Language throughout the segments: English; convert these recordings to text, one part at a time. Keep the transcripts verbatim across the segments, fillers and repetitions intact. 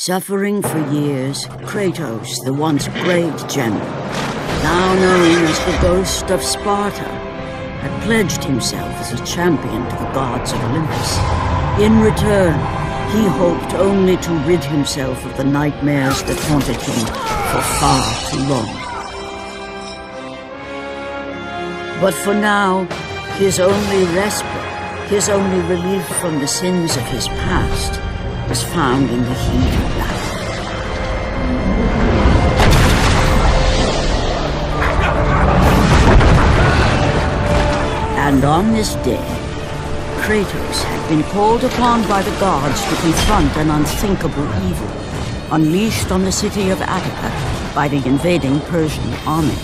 Suffering for years, Kratos, the once great general, now known as the Ghost of Sparta, had pledged himself as a champion to the gods of Olympus. In return, he hoped only to rid himself of the nightmares that haunted him for far too long. But for now, his only respite, his only relief from the sins of his past, was found in the heat of battle. And on this day, Kratos had been called upon by the gods to confront an unthinkable evil, unleashed on the city of Attica by the invading Persian army.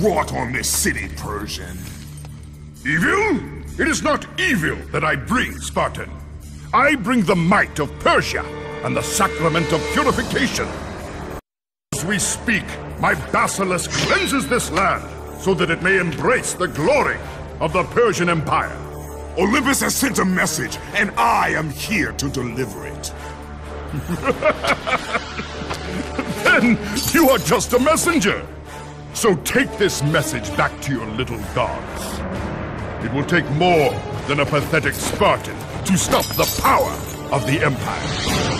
Wrought on this city, Persian. Evil? It is not evil that I bring, Spartan. I bring the might of Persia and the sacrament of purification. As we speak, my basilisk cleanses this land so that it may embrace the glory of the Persian Empire. Olympus has sent a message, and I am here to deliver it. Then you are just a messenger. So take this message back to your little gods. It will take more than a pathetic Spartan to stop the power of the Empire.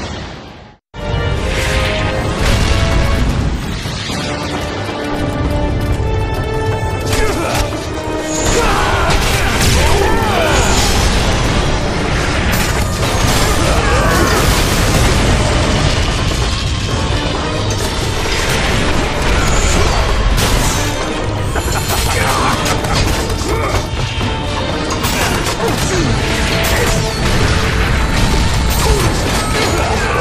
No!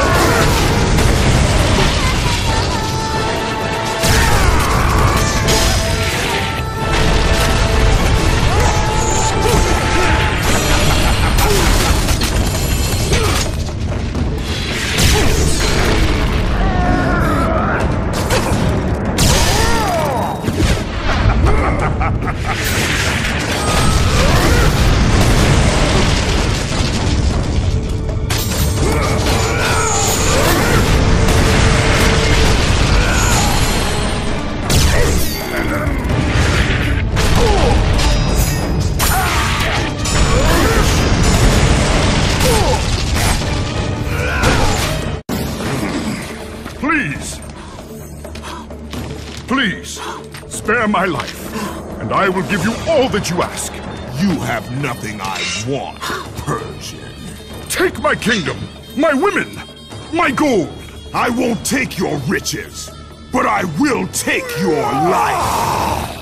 Please, spare my life, and I will give you all that you ask. You have nothing I want, Persian. Take my kingdom, my women, my gold. I won't take your riches, but I will take your life.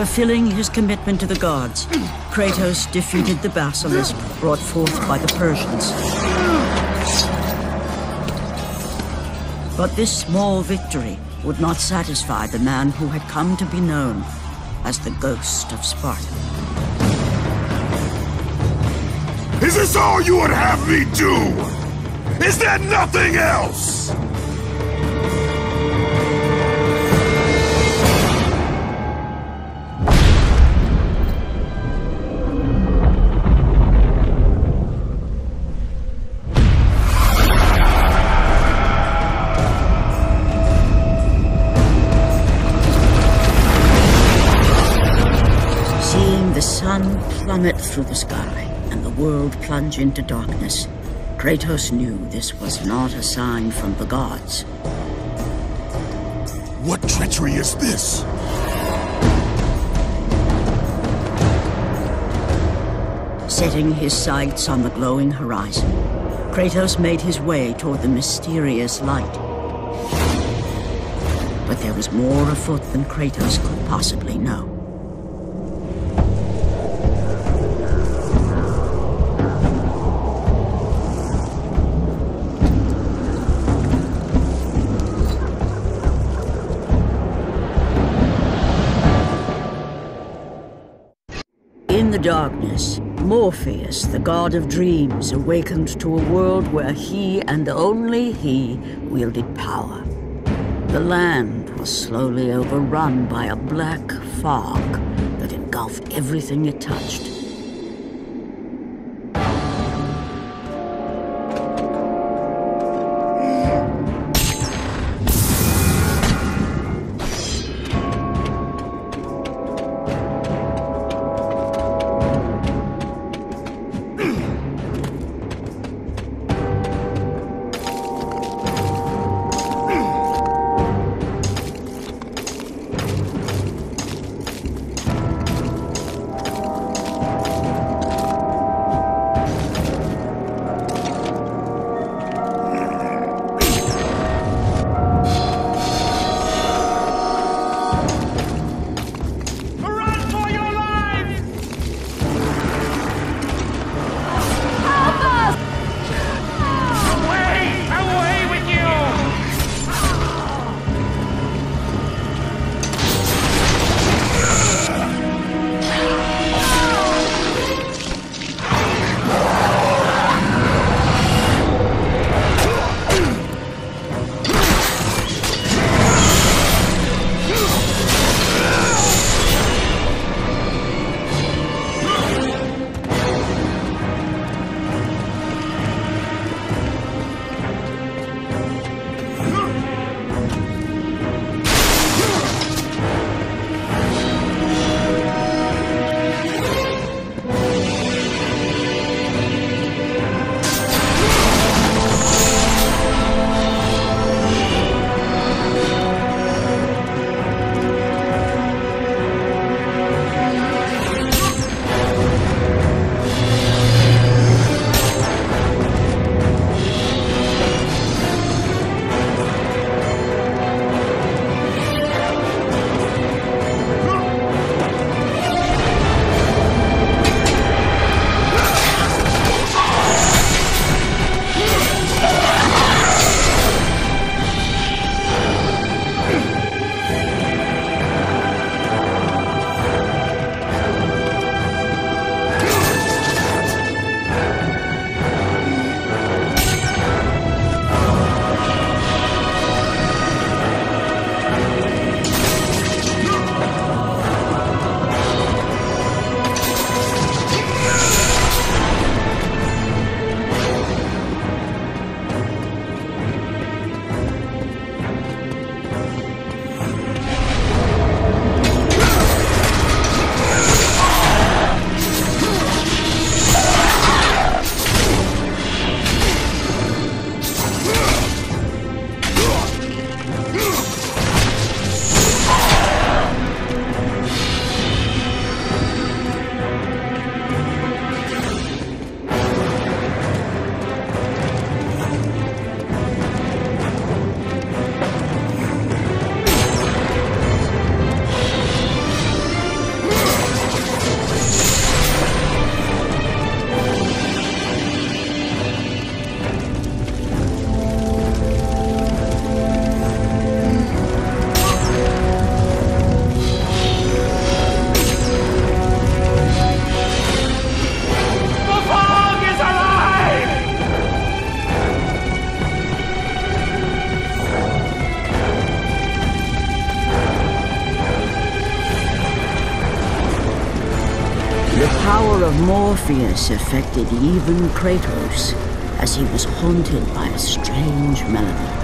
Fulfilling his commitment to the gods, Kratos defeated the basilisk brought forth by the Persians. But this small victory would not satisfy the man who had come to be known as the Ghost of Sparta. Is this all you would have me do? Is there nothing else? Plummet through the sky and the world plunge into darkness. Kratos knew this was not a sign from the gods. What treachery is this? Setting his sights on the glowing horizon, Kratos made his way toward the mysterious light. But there was more afoot than Kratos could possibly know. In the darkness, Morpheus, the god of dreams, awakened to a world where he, and only he, wielded power. The land was slowly overrun by a black fog that engulfed everything it touched. Morpheus affected even Kratos, as he was haunted by a strange melody.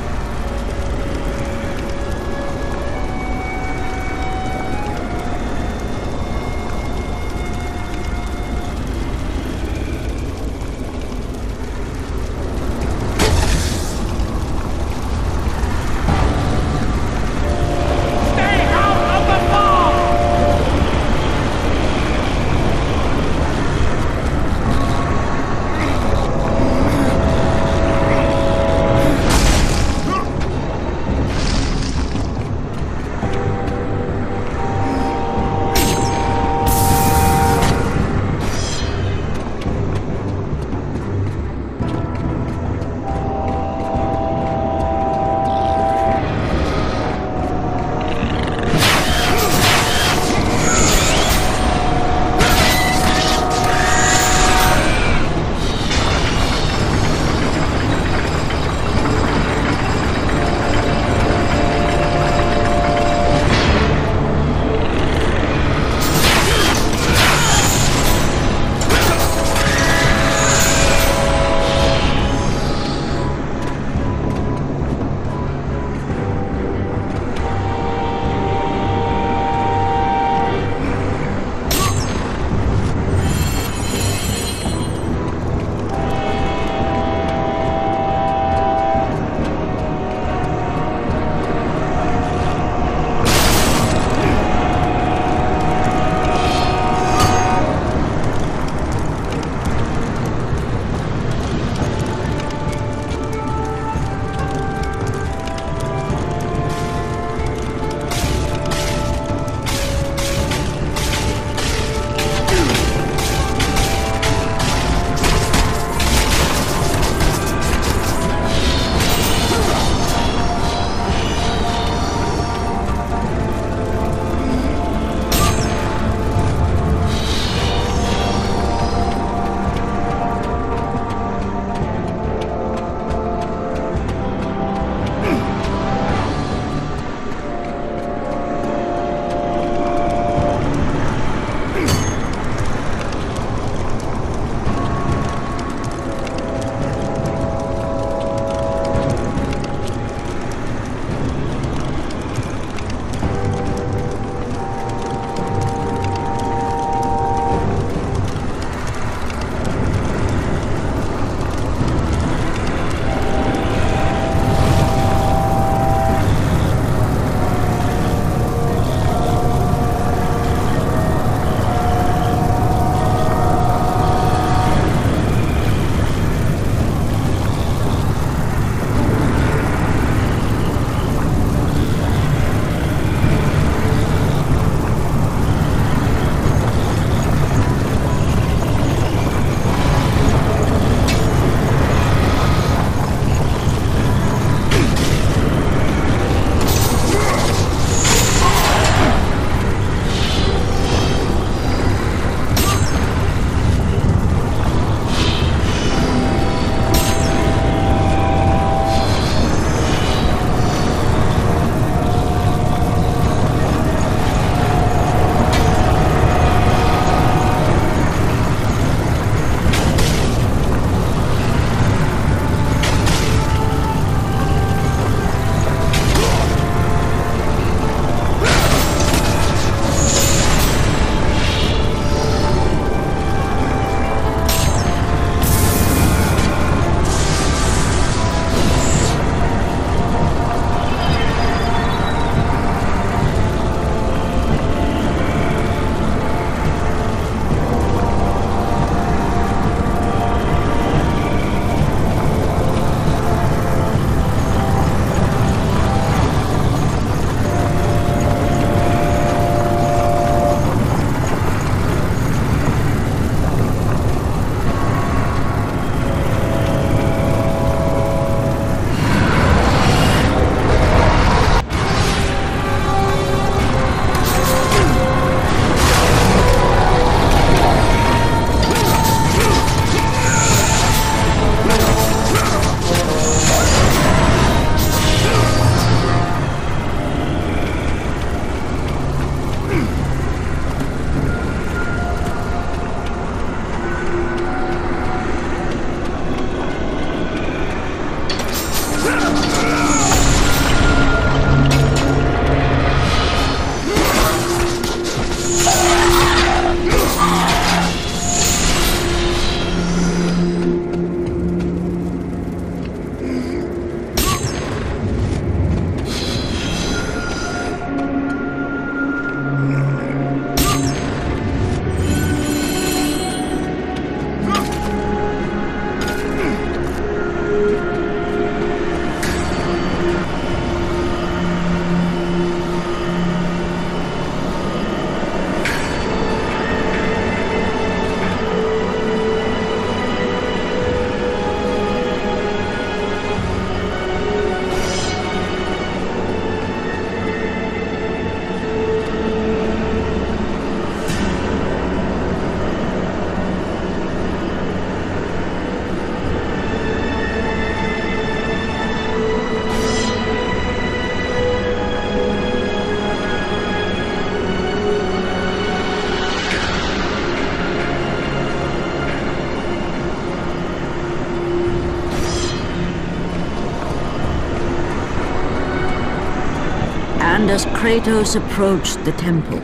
And as Kratos approached the temple,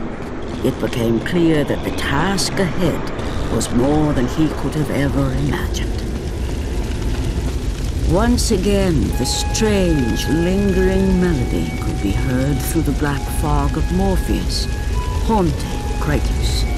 it became clear that the task ahead was more than he could have ever imagined. Once again, the strange, lingering melody could be heard through the black fog of Morpheus, haunting Kratos.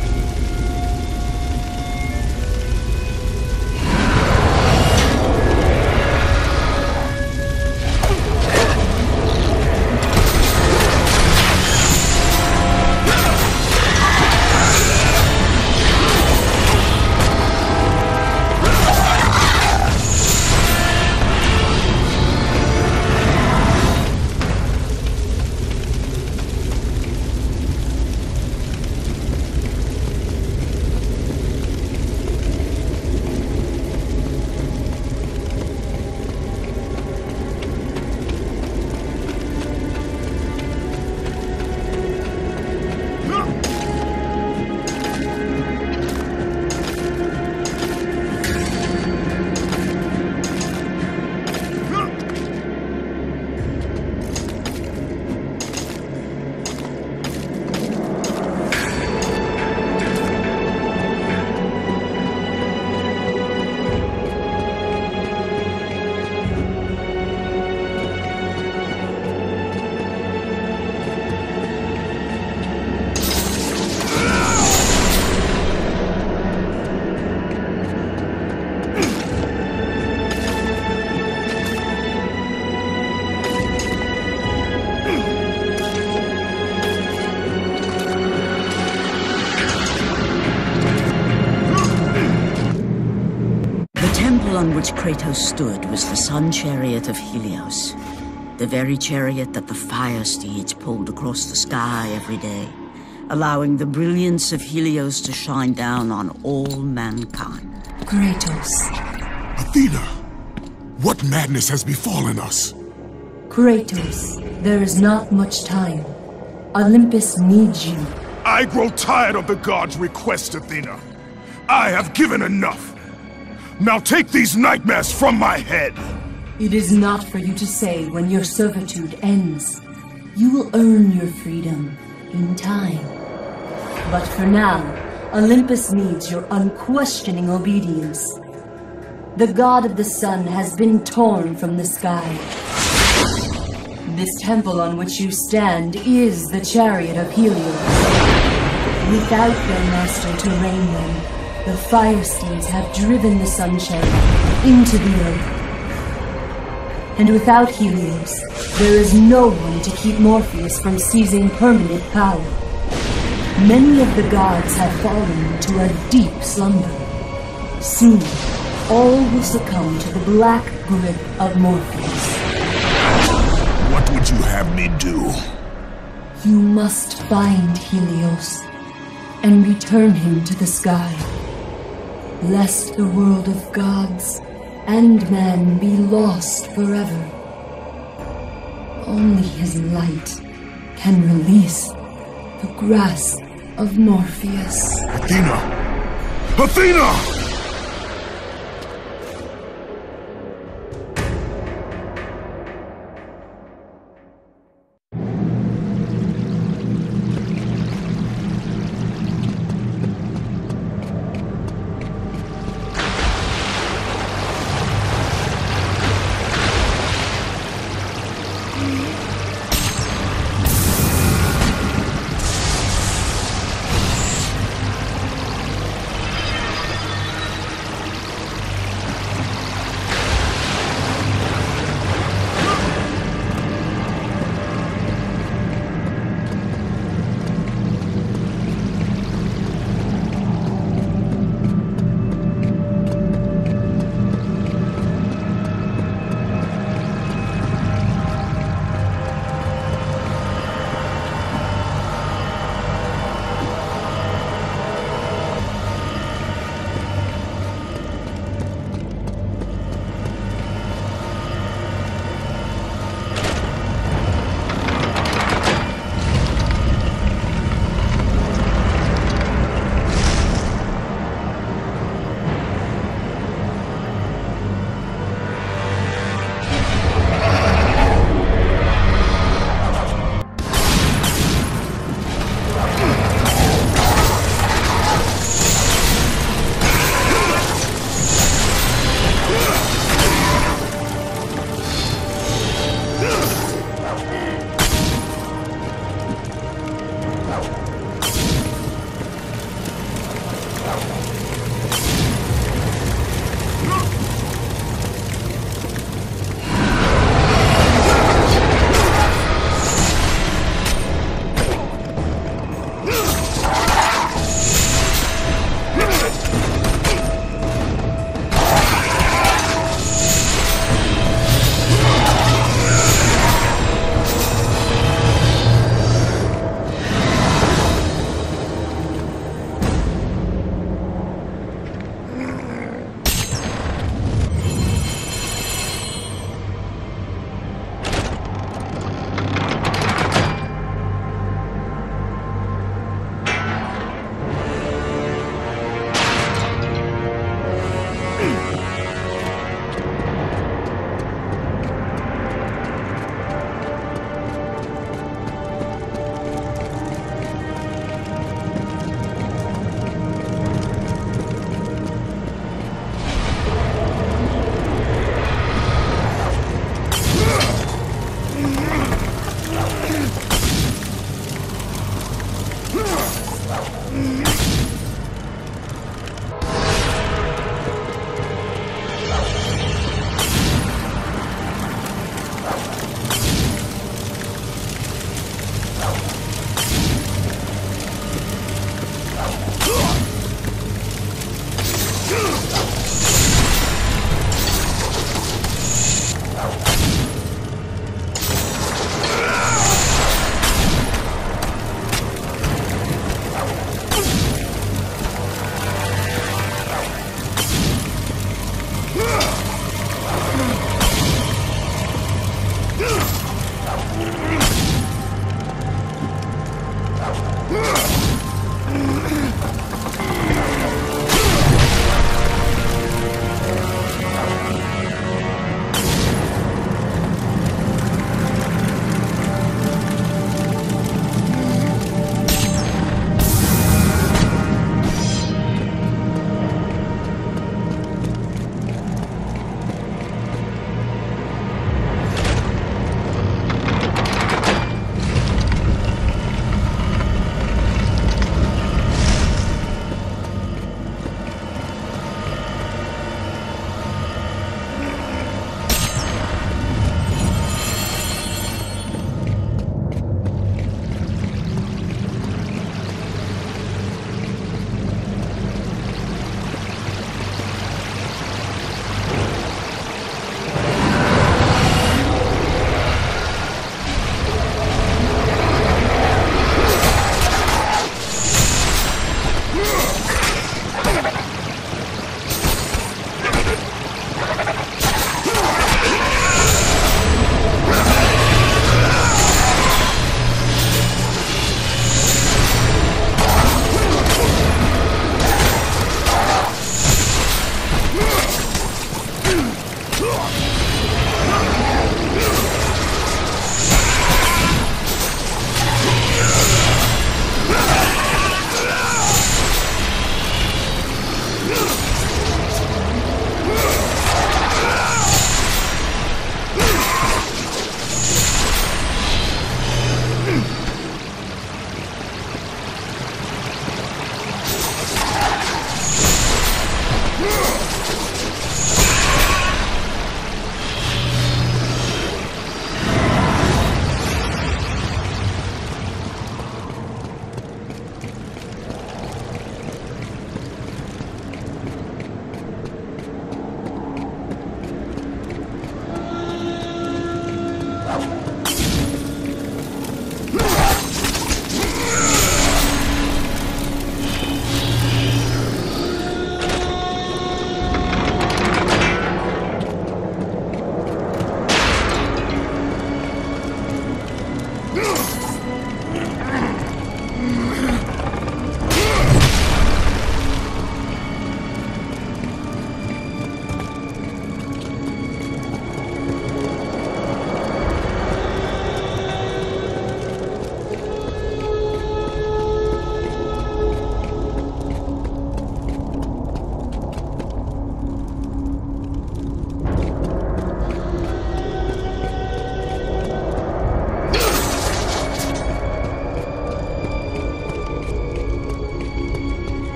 On which Kratos stood was the sun chariot of Helios, the very chariot that the Fire Steeds pulled across the sky every day, allowing the brilliance of Helios to shine down on all mankind. Kratos. Athena! What madness has befallen us? Kratos, there is not much time. Olympus needs you. I grow tired of the gods' request, Athena. I have given enough. Now take these nightmares from my head! It is not for you to say when your servitude ends. You will earn your freedom in time. But for now, Olympus needs your unquestioning obedience. The god of the sun has been torn from the sky. This temple on which you stand is the chariot of Helios. Without their master to reign them, the Fire Steeds have driven the sun chariot into the earth. And without Helios, there is no one to keep Morpheus from seizing permanent power. Many of the gods have fallen into a deep slumber. Soon, all will succumb to the black grip of Morpheus. What would you have me do? You must find Helios and return him to the sky, lest the world of gods and man be lost forever. Only his light can release the grasp of Morpheus. Athena! Athena!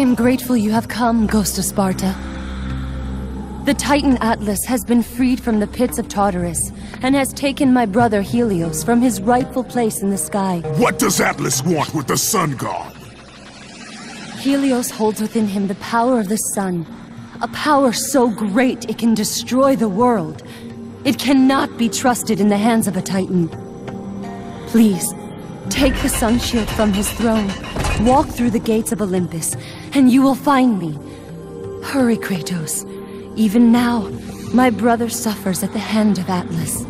am grateful you have come, Ghost of Sparta. The Titan Atlas has been freed from the pits of Tartarus, and has taken my brother Helios from his rightful place in the sky. What does Atlas want with the Sun God? Helios holds within him the power of the sun. A power so great it can destroy the world. It cannot be trusted in the hands of a Titan. Please, take the sun shield from his throne, walk through the gates of Olympus, and you will find me. Hurry, Kratos. Even now, my brother suffers at the hand of Atlas.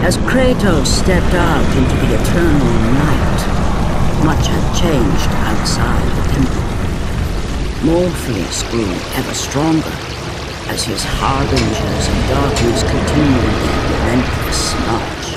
As Kratos stepped out into the eternal night, much had changed outside the temple. Morpheus grew ever stronger, as his harbingers of darkness continued their relentless march.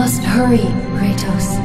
must hurry, Kratos.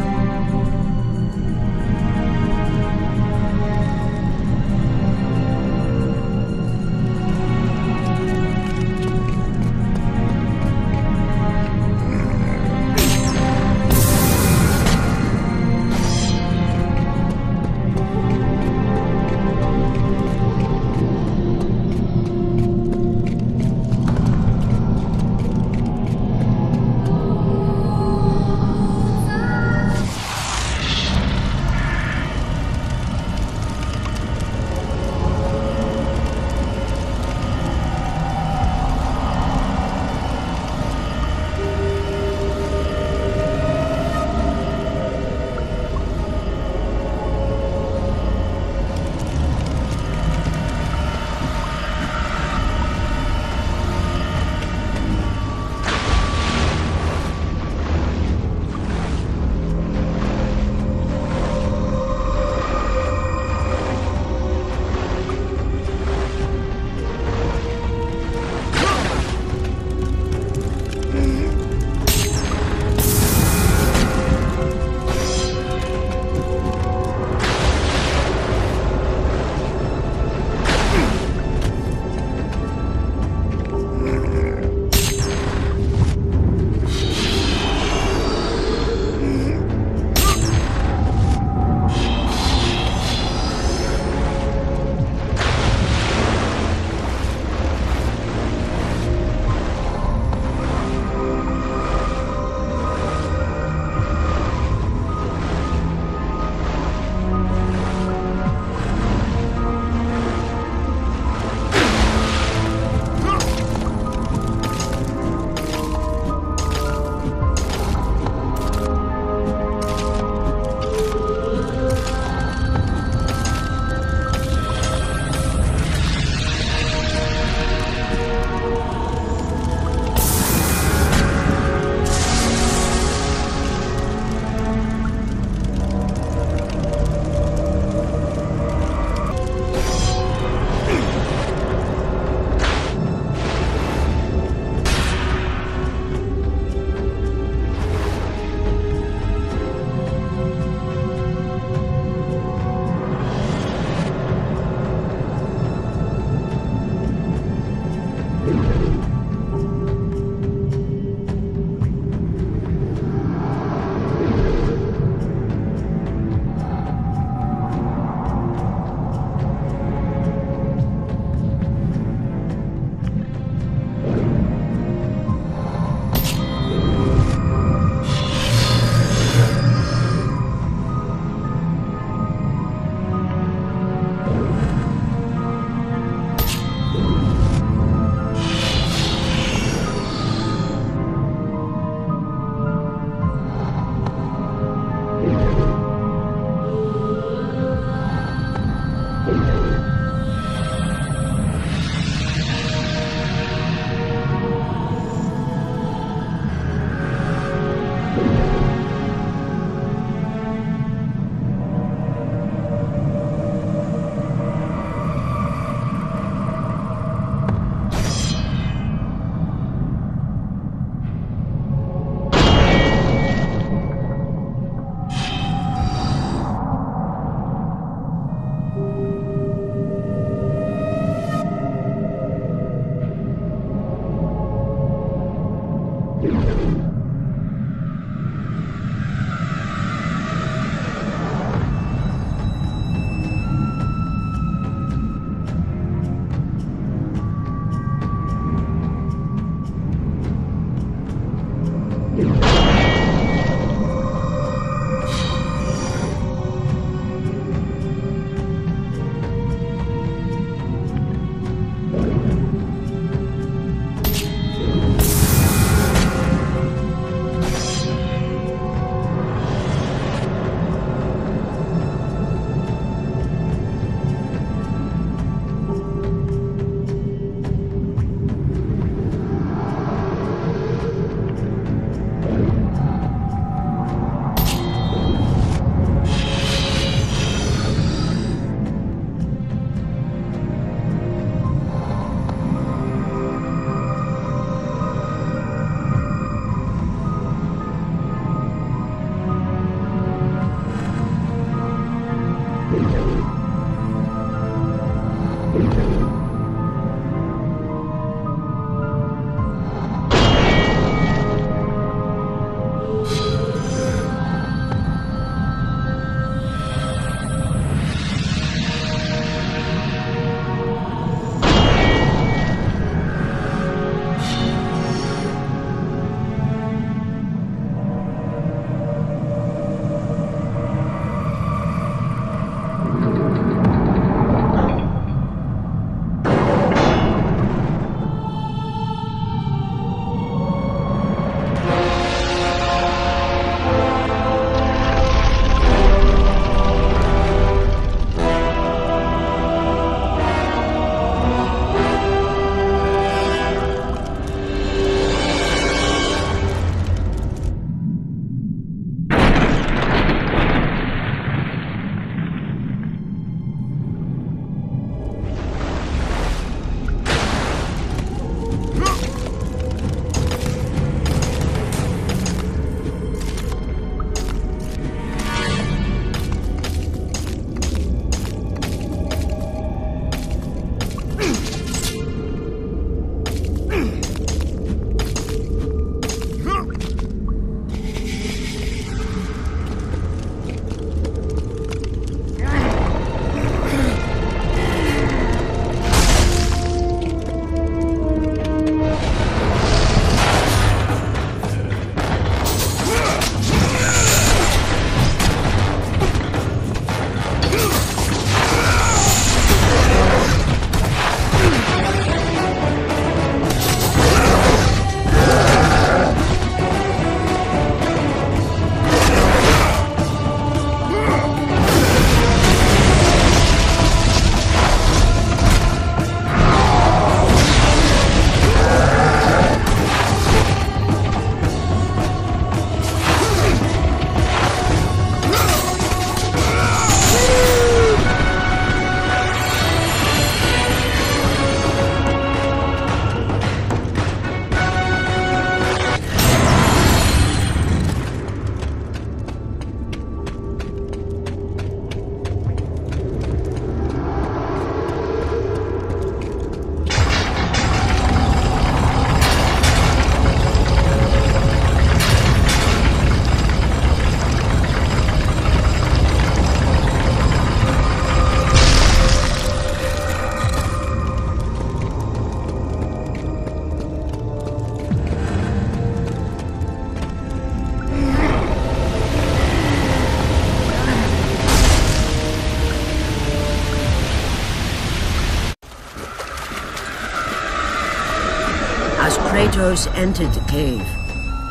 As Kratos entered the cave,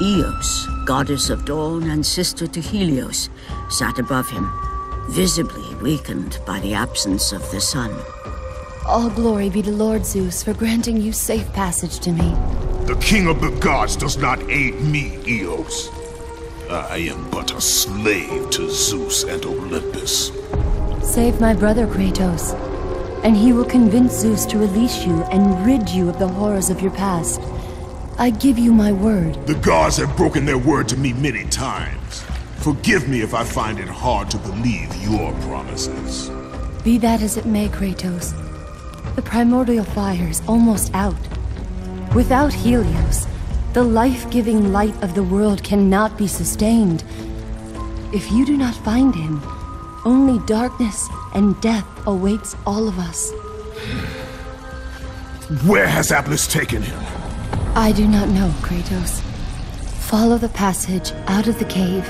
Eos, goddess of dawn and sister to Helios, sat above him, visibly weakened by the absence of the sun. All glory be to Lord Zeus for granting you safe passage to me. The king of the gods does not aid me, Eos. I am but a slave to Zeus and Olympus. Save my brother, Kratos, and he will convince Zeus to release you and rid you of the horrors of your past. I give you my word. The gods have broken their word to me many times. Forgive me if I find it hard to believe your promises. Be that as it may, Kratos, the primordial fire is almost out. Without Helios, the life-giving light of the world cannot be sustained. If you do not find him, only darkness and death awaits all of us. Where has Atlas taken him? I do not know, Kratos. Follow the passage out of the cave.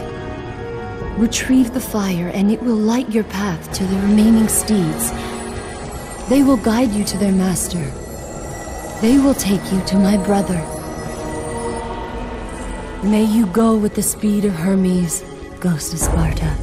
Retrieve the fire and it will light your path to the remaining steeds. They will guide you to their master. They will take you to my brother. May you go with the speed of Hermes, Ghost of Sparta.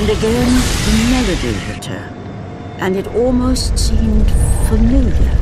And again, the melody returned, and it almost seemed familiar.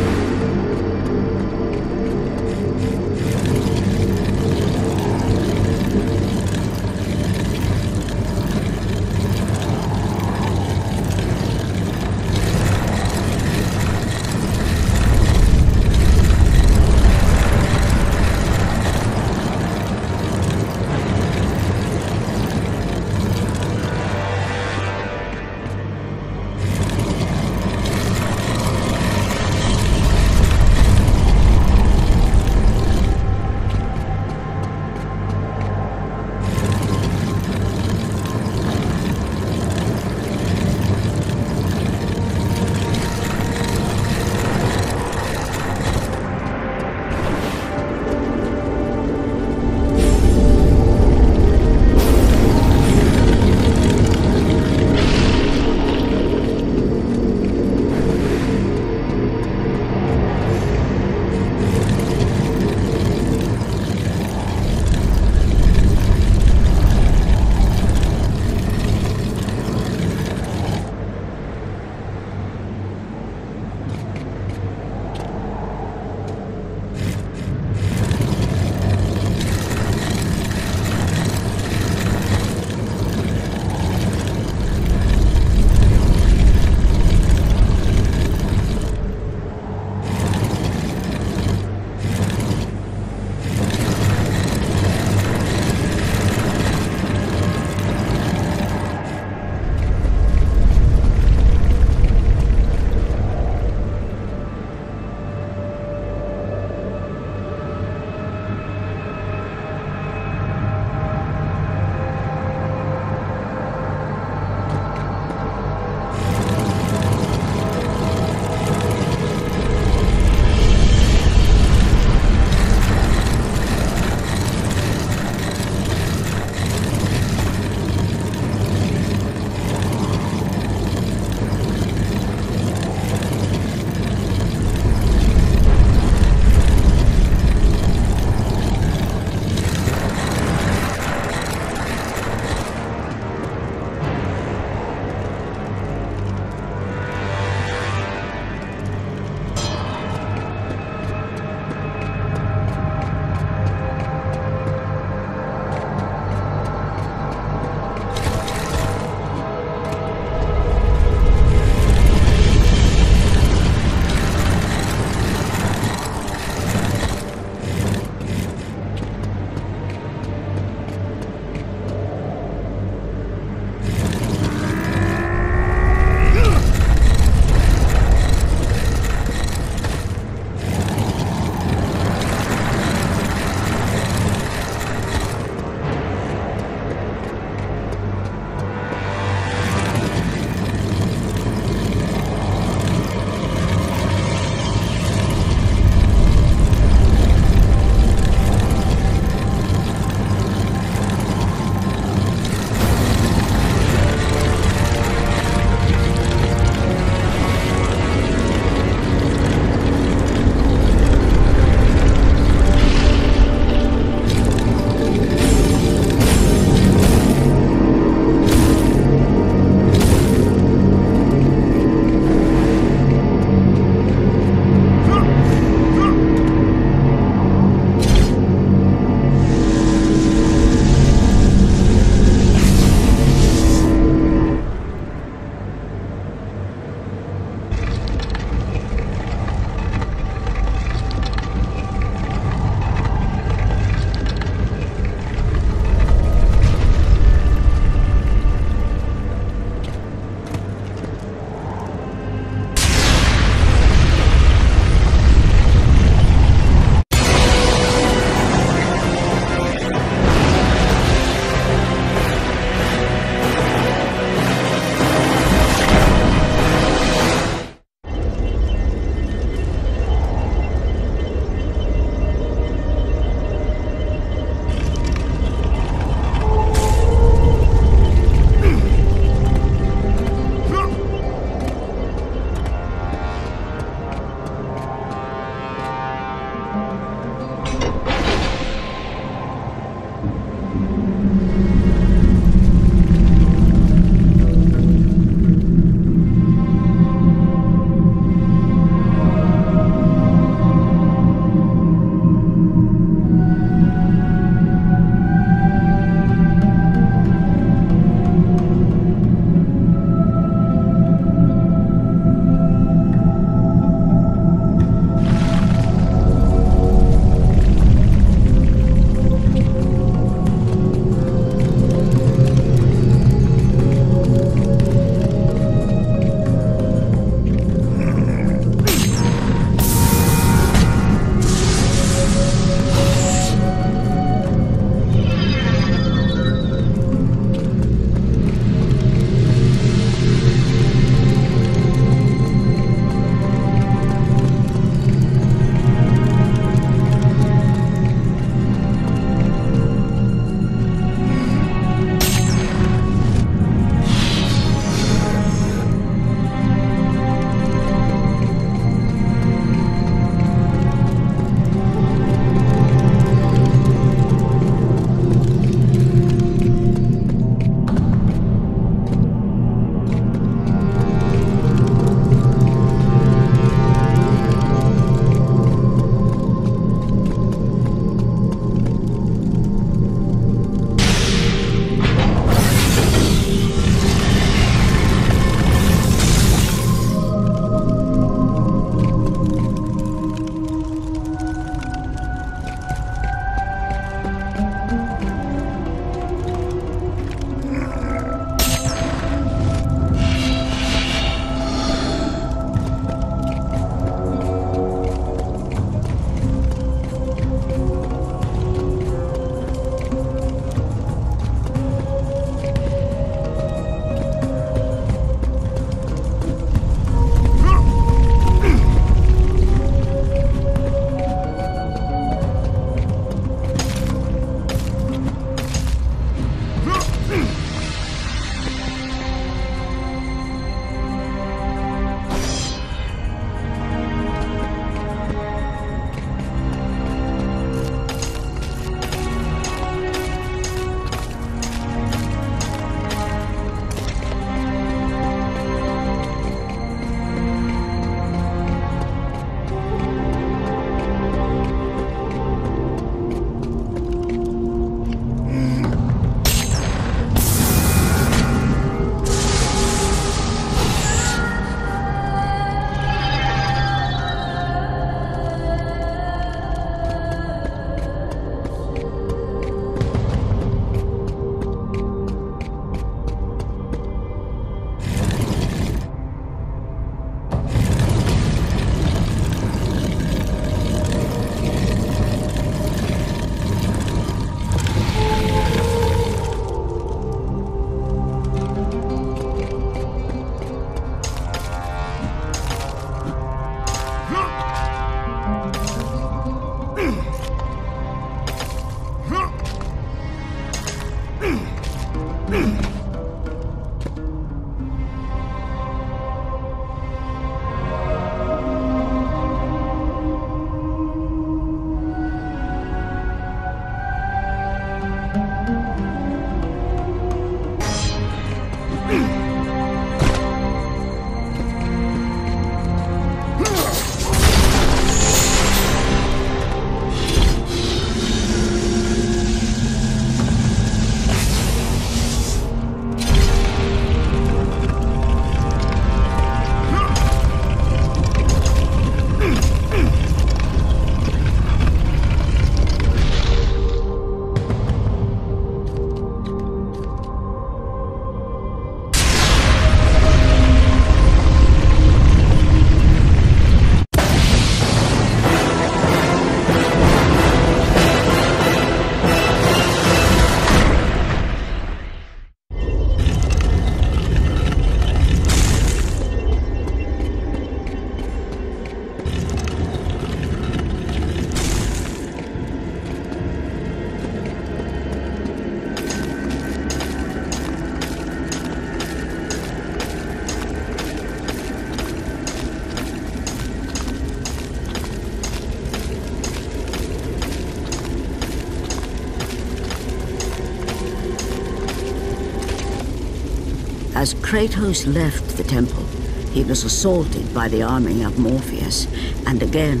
Kratos left the temple, he was assaulted by the army of Morpheus, and again,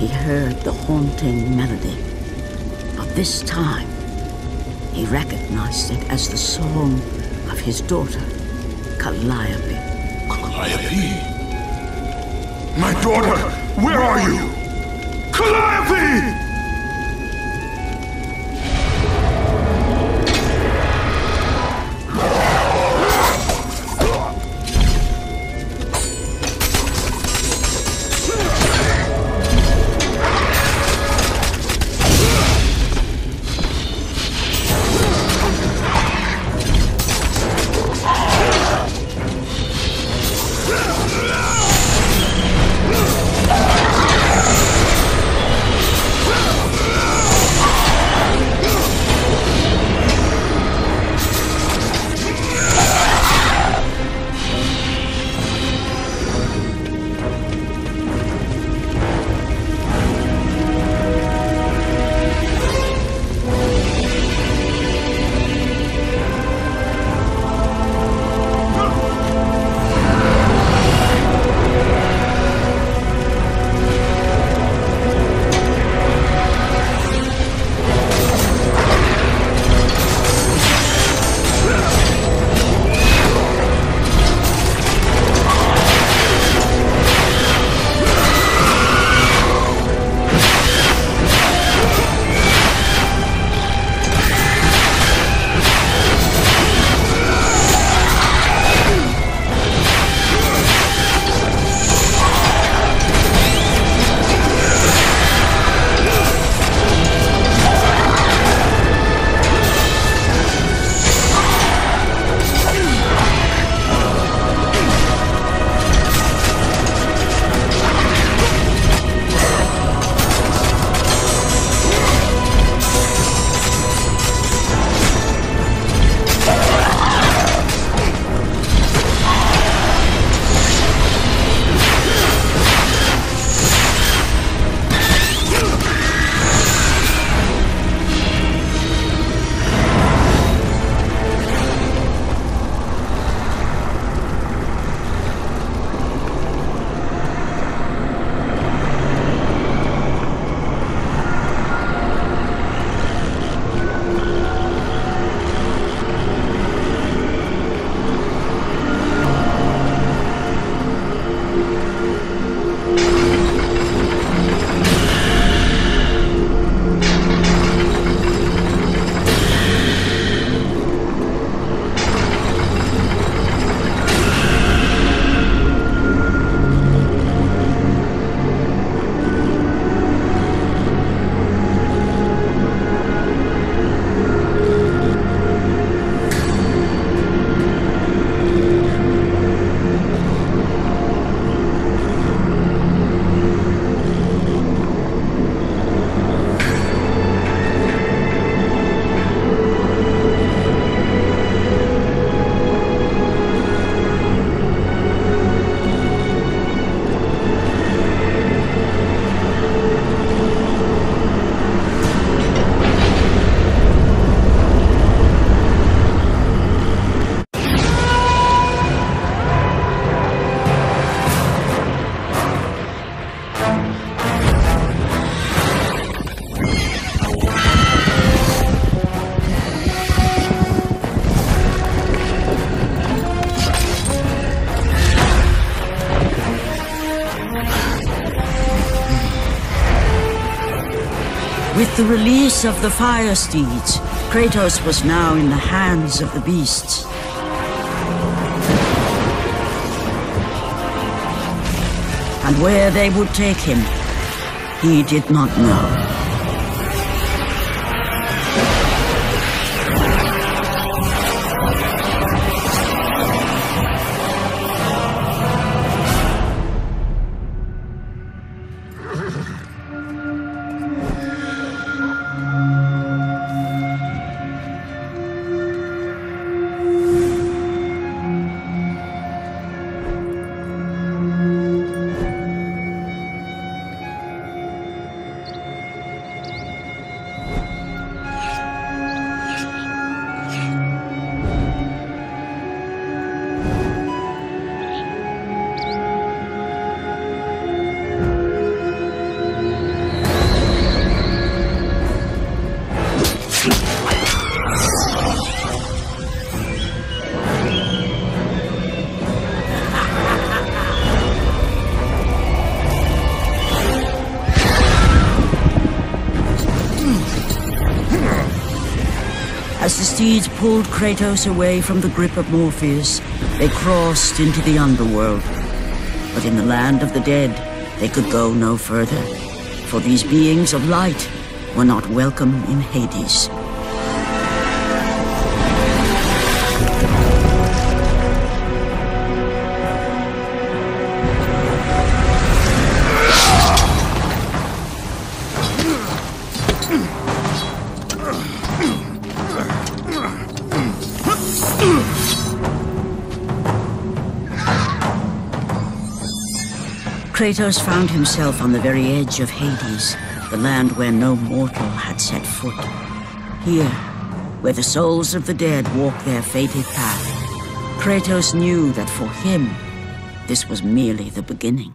he heard the haunting melody. But this time, he recognized it as the song of his daughter, Calliope. Calliope? My daughter, where are you? Calliope! With the release of the Fire Steeds, Kratos was now in the hands of the beasts. And where they would take him, he did not know. Steeds pulled Kratos away from the grip of Morpheus. They crossed into the underworld. But in the land of the dead, they could go no further, for these beings of light were not welcome in Hades. Kratos found himself on the very edge of Hades, the land where no mortal had set foot. Here, where the souls of the dead walk their fated path, Kratos knew that for him, this was merely the beginning.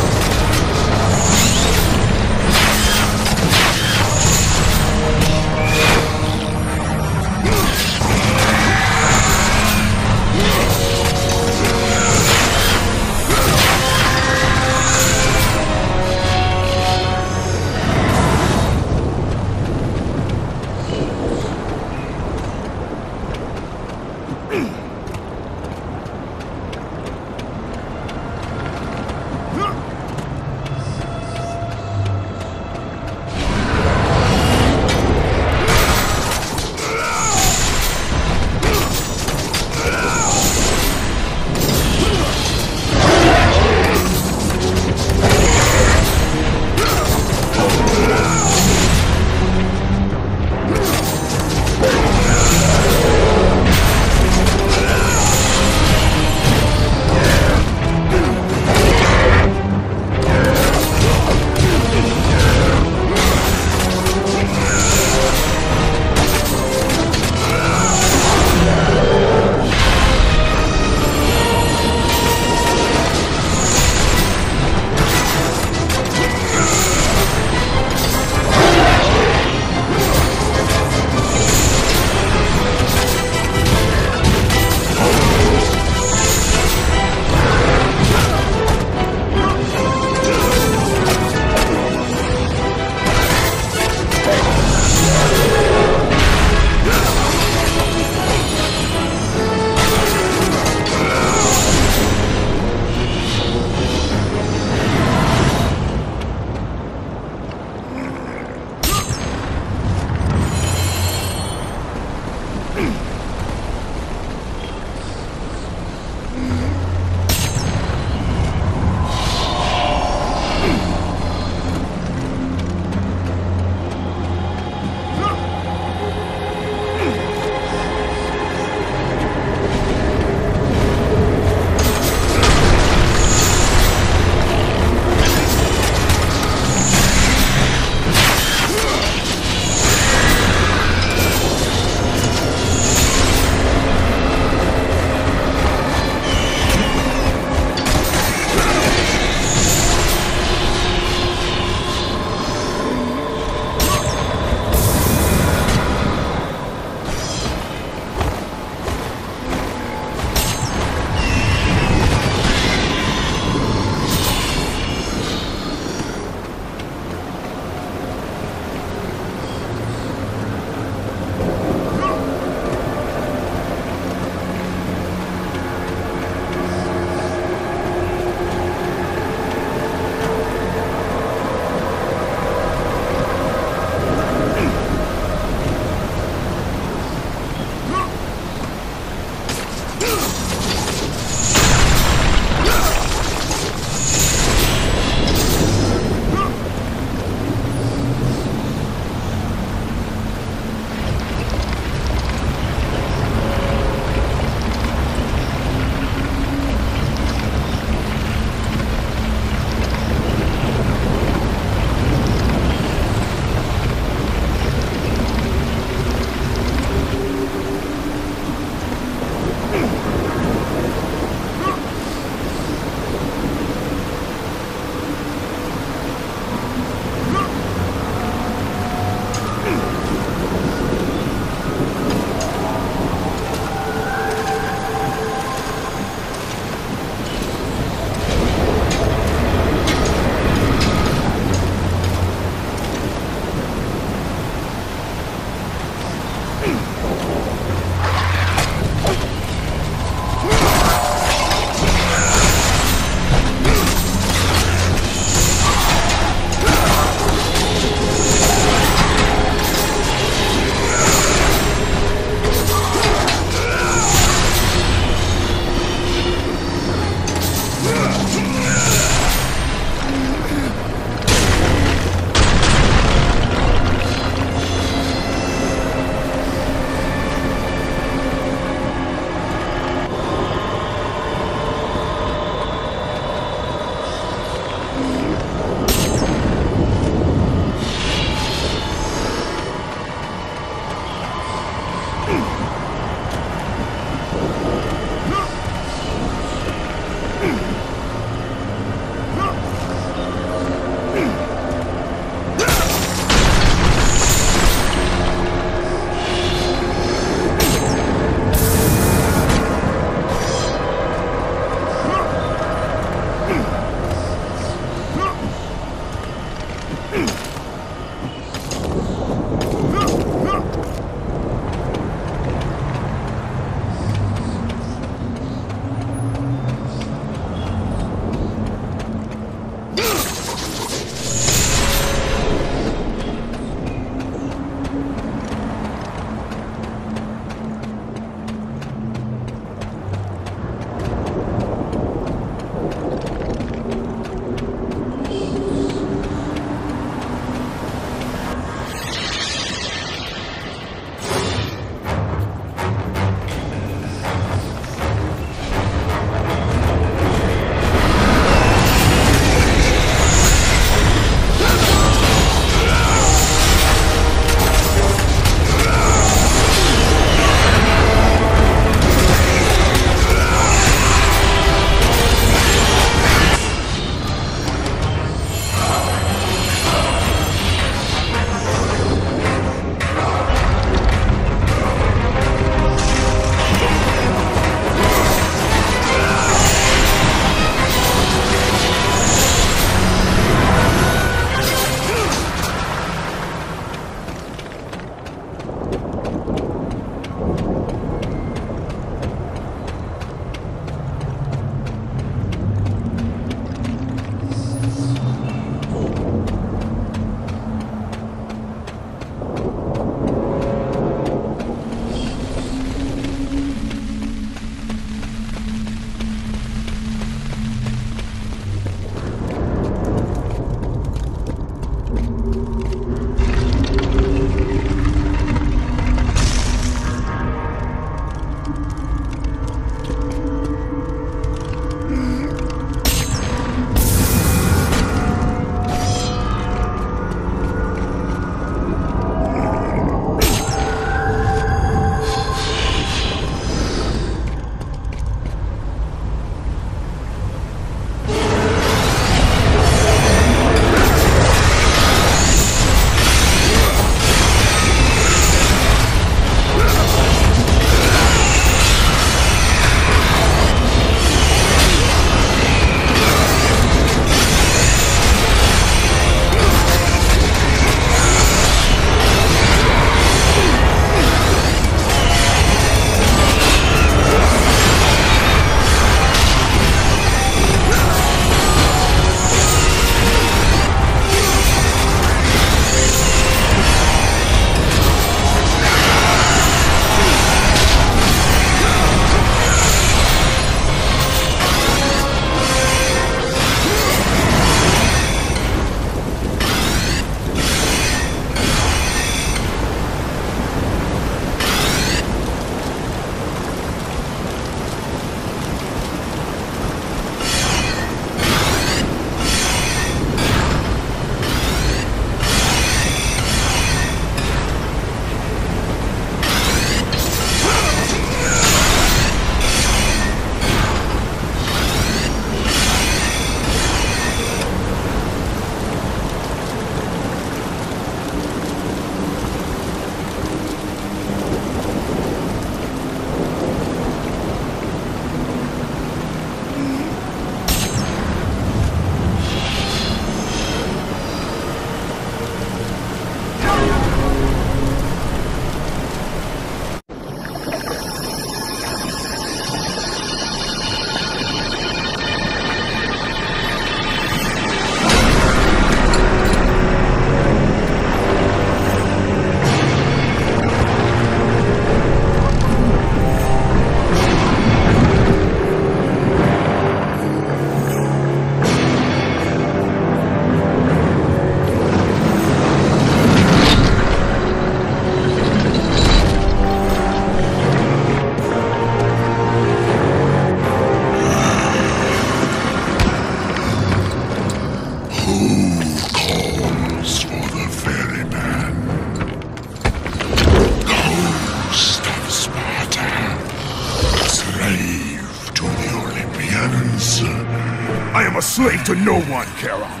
slave to no one, Charon.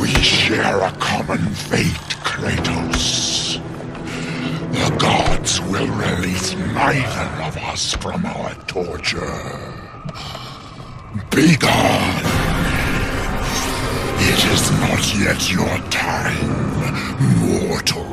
We share a common fate, Kratos. The gods will release neither of us from our torture. Begone! It is not yet your time, mortal.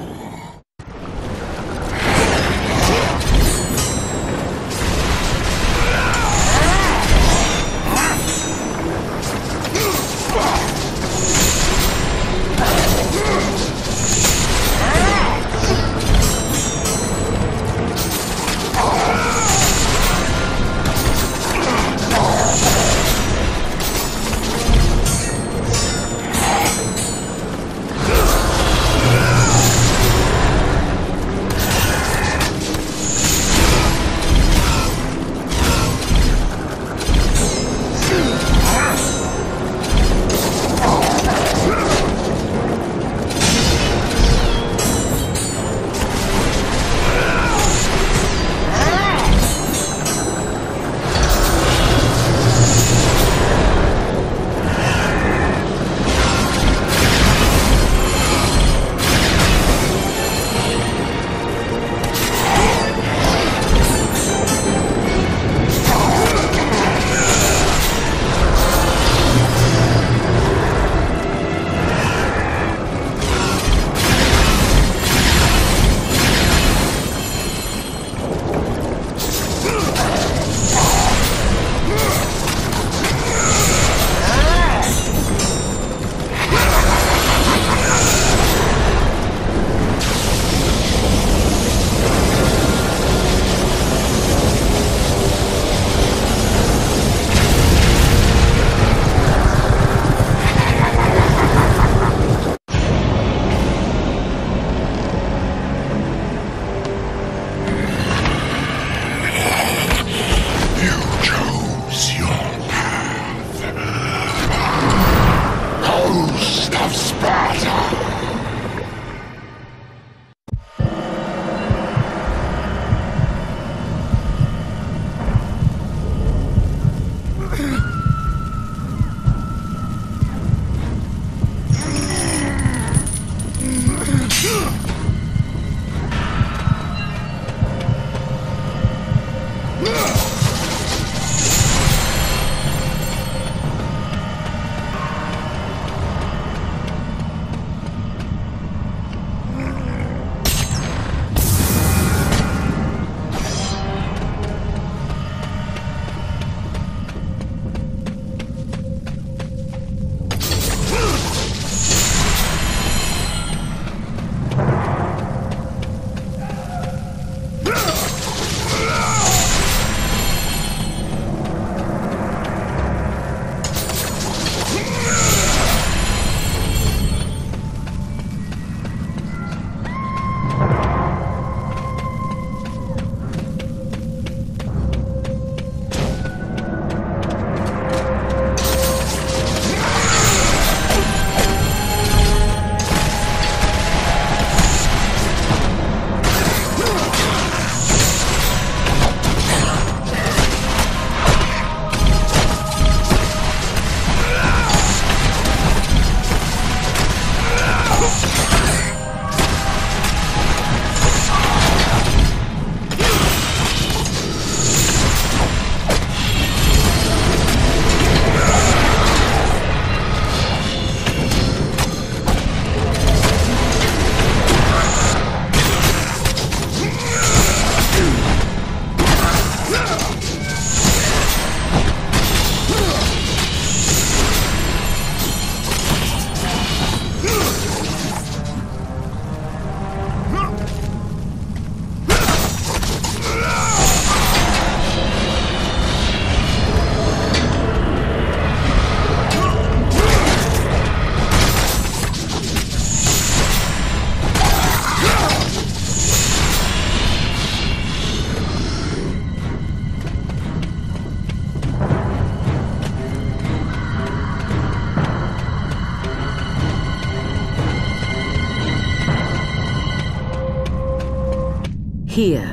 Here,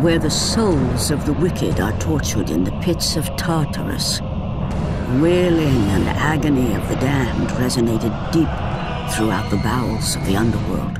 where the souls of the wicked are tortured in the pits of Tartarus, wailing and agony of the damned resonated deep throughout the bowels of the underworld.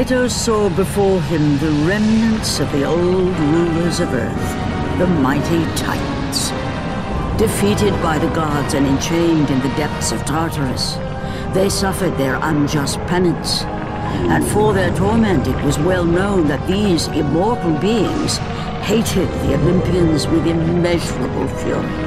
Kratos saw before him the remnants of the old rulers of Earth, the mighty Titans. Defeated by the gods and enchained in the depths of Tartarus, they suffered their unjust penance. And for their torment, it was well known that these immortal beings hated the Olympians with immeasurable fury.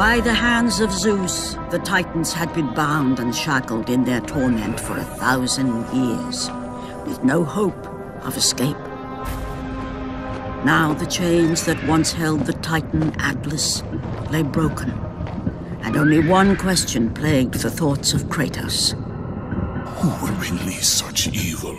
By the hands of Zeus, the Titans had been bound and shackled in their torment for a thousand years, with no hope of escape. Now the chains that once held the Titan Atlas lay broken, and only one question plagued the thoughts of Kratos. Who would release such evil?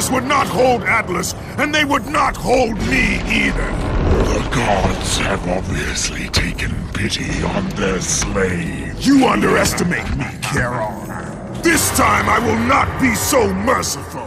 Tartarus would not hold Atlas, and they would not hold me either. The gods have obviously taken pity on their slaves. You underestimate me, Charon. This time I will not be so merciful.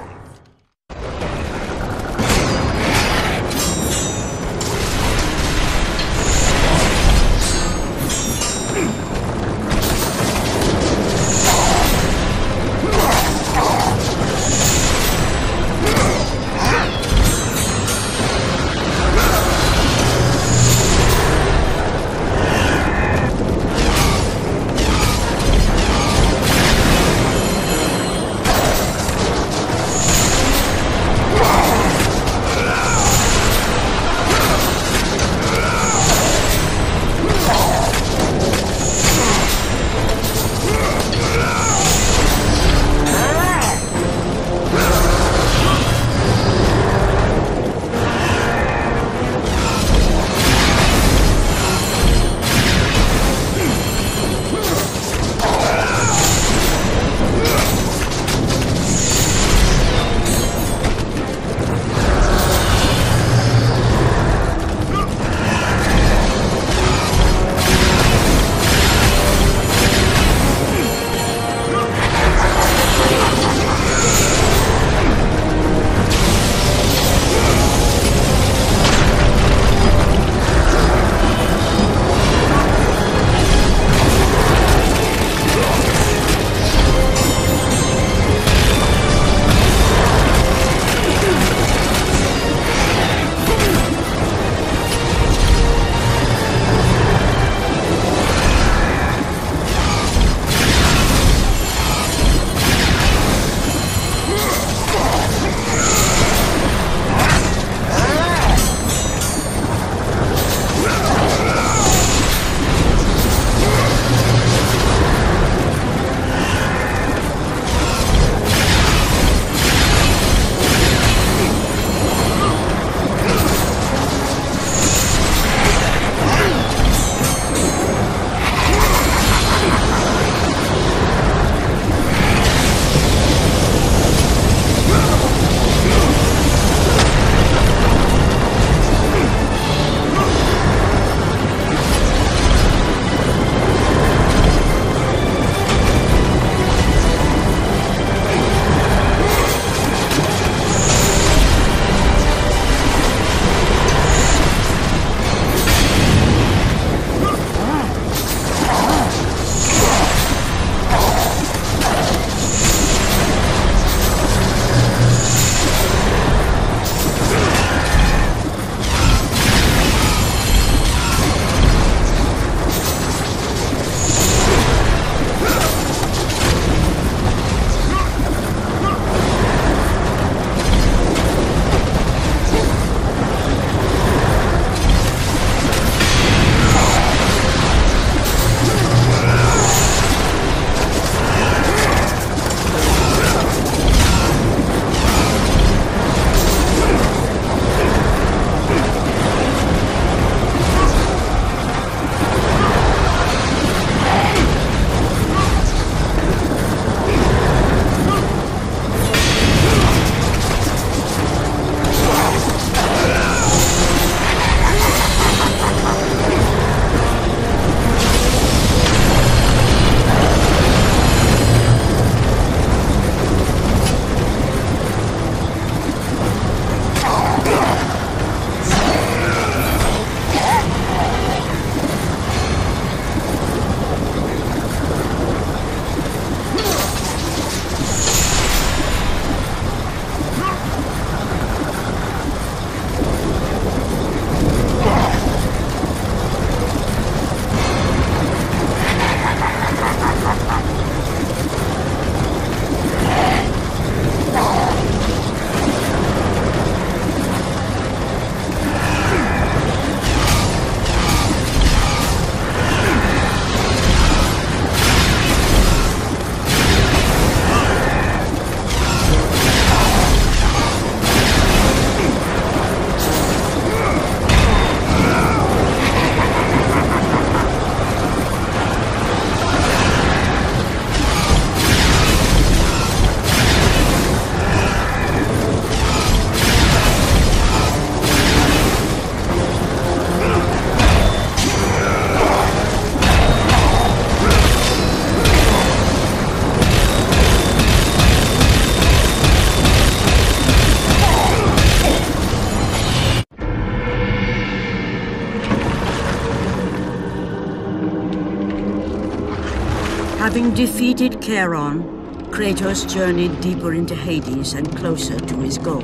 Having defeated Charon, Kratos journeyed deeper into Hades and closer to his goal.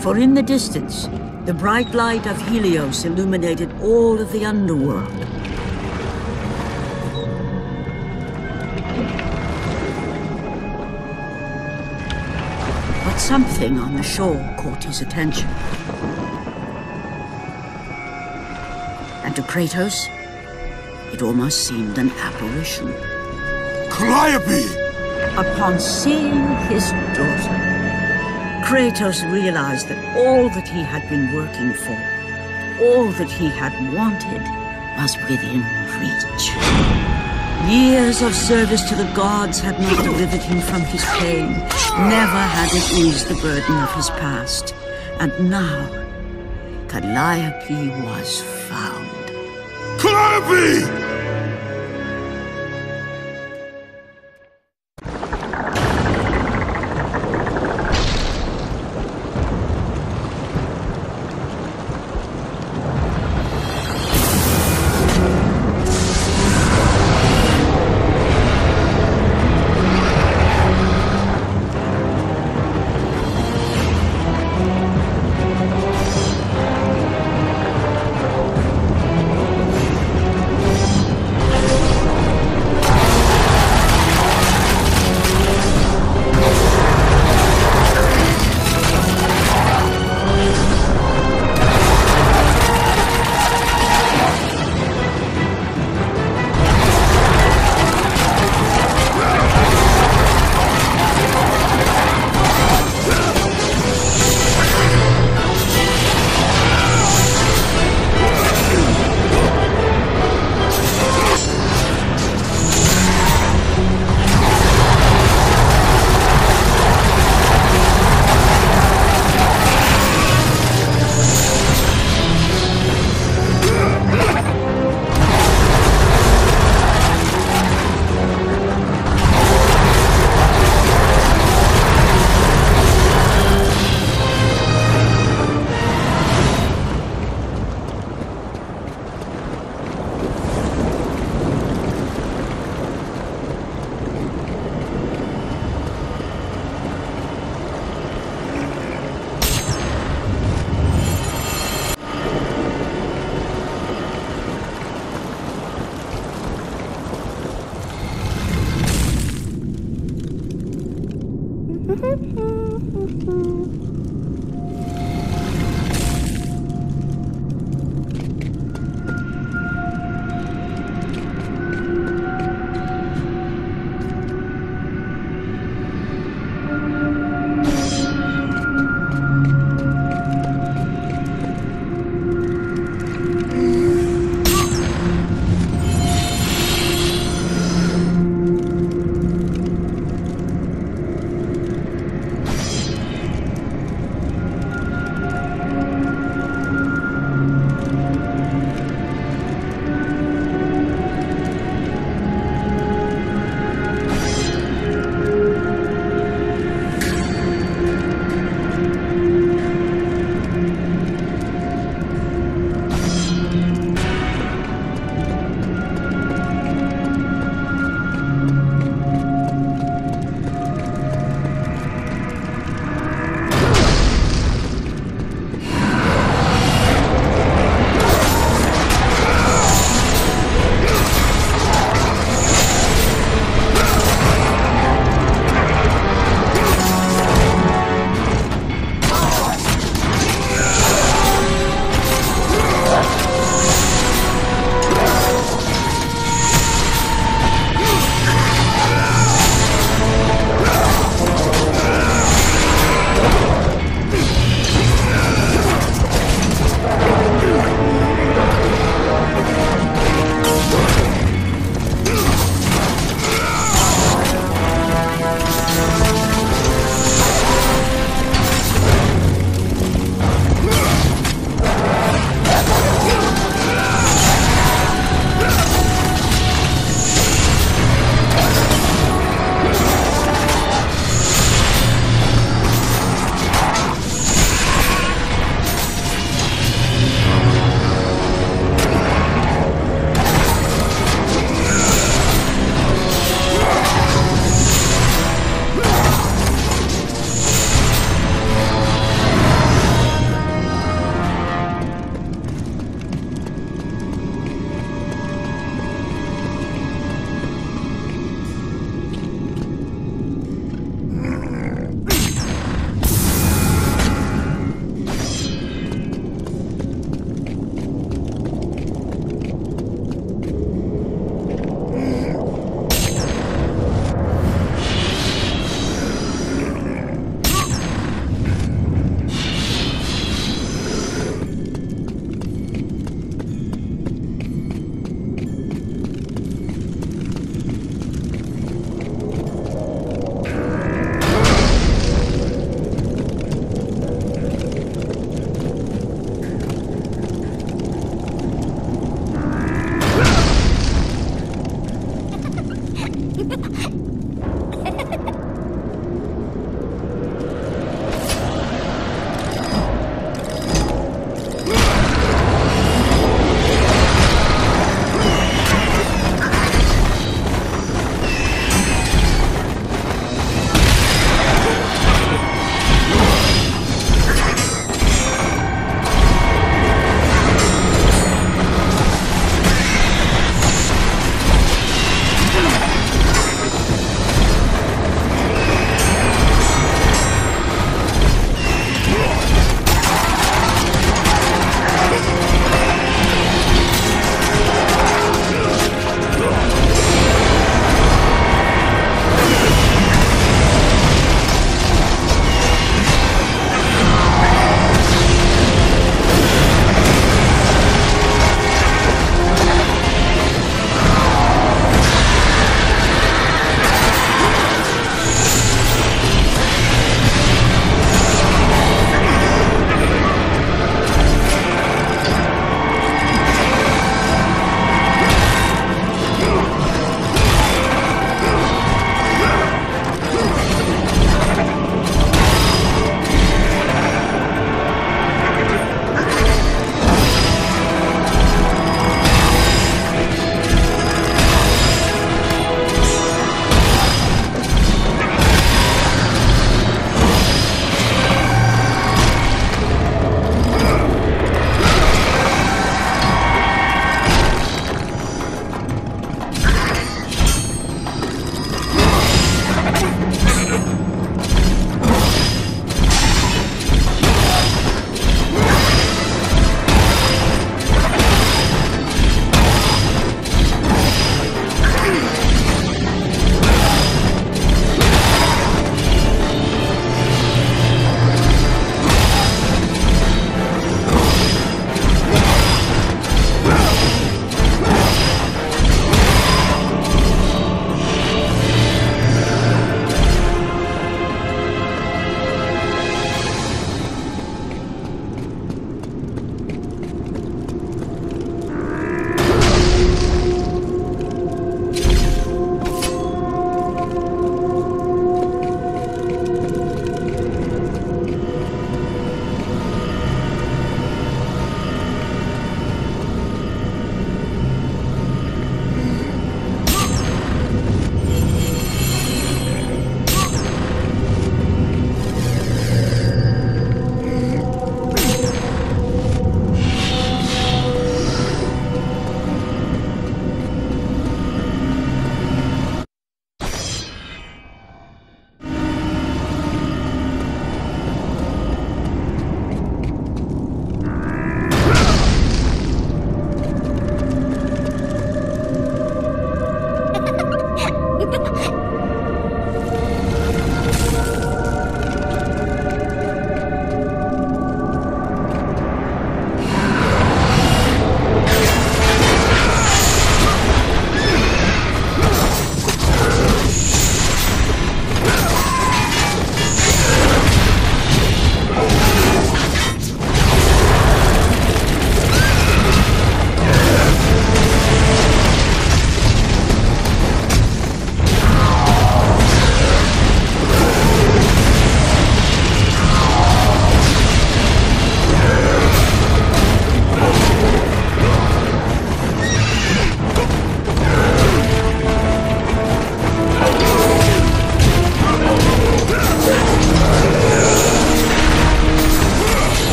For in the distance, the bright light of Helios illuminated all of the underworld. But something on the shore caught his attention. And to Kratos, it almost seemed an apparition. Calliope! Upon seeing his daughter, Kratos realized that all that he had been working for, all that he had wanted, was within reach. Years of service to the gods had not delivered him from his pain. Never had it eased the burden of his past. And now, Calliope was found. Calliope!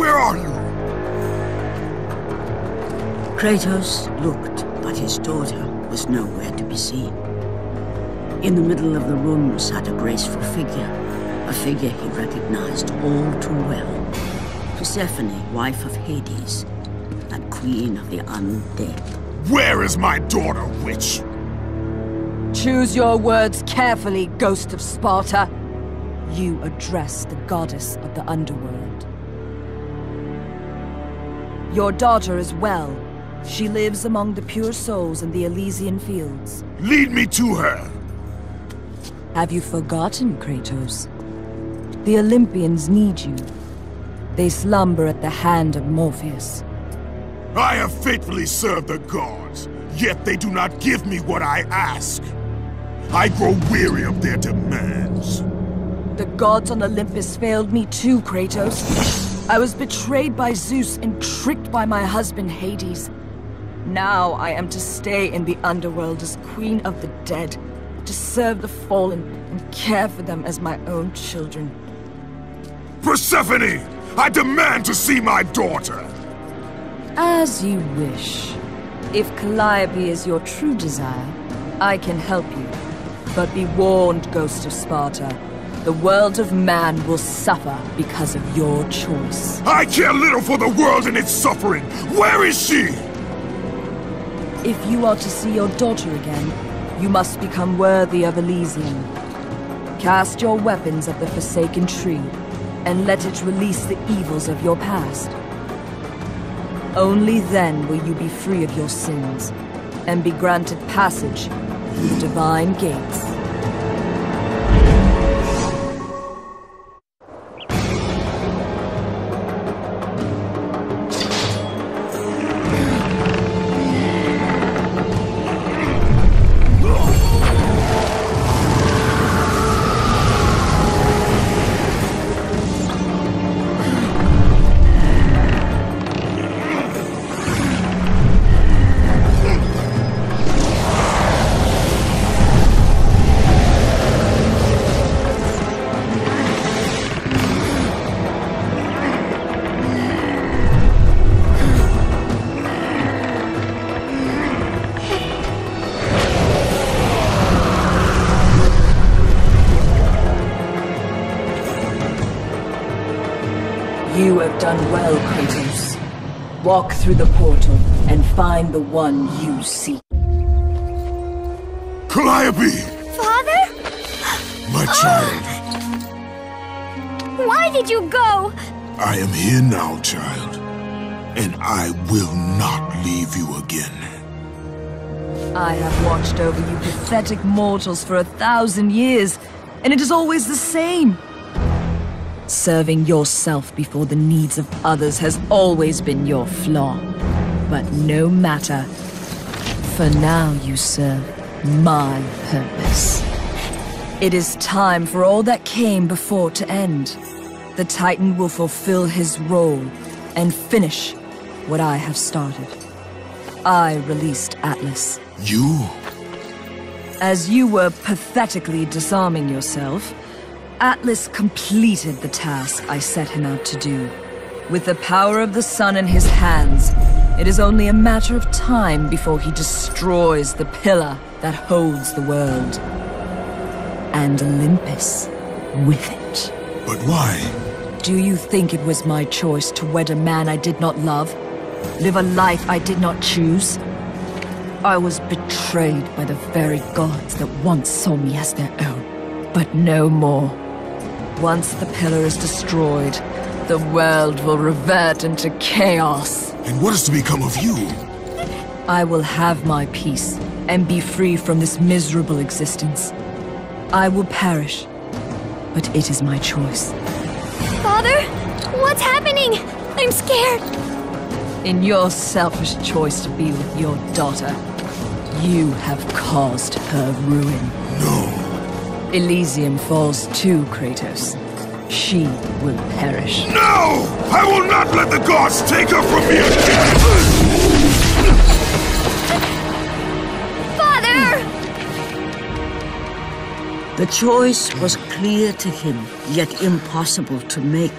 Where are you? Kratos looked, but his daughter was nowhere to be seen. In the middle of the room sat a graceful figure, a figure he recognized all too well. Persephone, wife of Hades, and queen of the undead. Where is my daughter, witch? Choose your words carefully, Ghost of Sparta. You address the goddess of the underworld. Your daughter is well. She lives among the pure souls in the Elysian Fields. Lead me to her! Have you forgotten, Kratos? The Olympians need you. They slumber at the hand of Morpheus. I have faithfully served the gods, yet they do not give me what I ask. I grow weary of their demands. The gods on Olympus failed me too, Kratos. I was betrayed by Zeus and tricked by my husband Hades. Now I am to stay in the underworld as queen of the dead, to serve the fallen and care for them as my own children. Persephone! I demand to see my daughter! As you wish. If Calliope is your true desire, I can help you. But be warned, Ghost of Sparta. The world of man will suffer because of your choice. I care little for the world and its suffering! Where is she? If you are to see your daughter again, you must become worthy of Elysium. Cast your weapons at the Forsaken Tree, and let it release the evils of your past. Only then will you be free of your sins, and be granted passage through the divine gates. Done well, Kratos. Walk through the portal and find the one you seek. Calliope! Father? My child. Why did you go? I am here now, child. And I will not leave you again. I have watched over you pathetic mortals for a thousand years, and it is always the same. Serving yourself before the needs of others has always been your flaw. But no matter. For now, you serve my purpose. It is time for all that came before to end. The Titan will fulfill his role and finish what I have started. I released Atlas. You? As you were pathetically disarming yourself, Atlas completed the task I set him out to do. With the power of the sun in his hands, it is only a matter of time before he destroys the pillar that holds the world. And Olympus with it. But why? Do you think it was my choice to wed a man I did not love? Live a life I did not choose? I was betrayed by the very gods that once saw me as their own, but no more. Once the pillar is destroyed, the world will revert into chaos. And what is to become of you? I will have my peace and be free from this miserable existence. I will perish, but it is my choice. Father, what's happening? I'm scared. In your selfish choice to be with your daughter, you have caused her ruin. No. Elysium falls too, Kratos. She will perish. No! I will not let the gods take her from me again! Father! The choice was clear to him, yet impossible to make.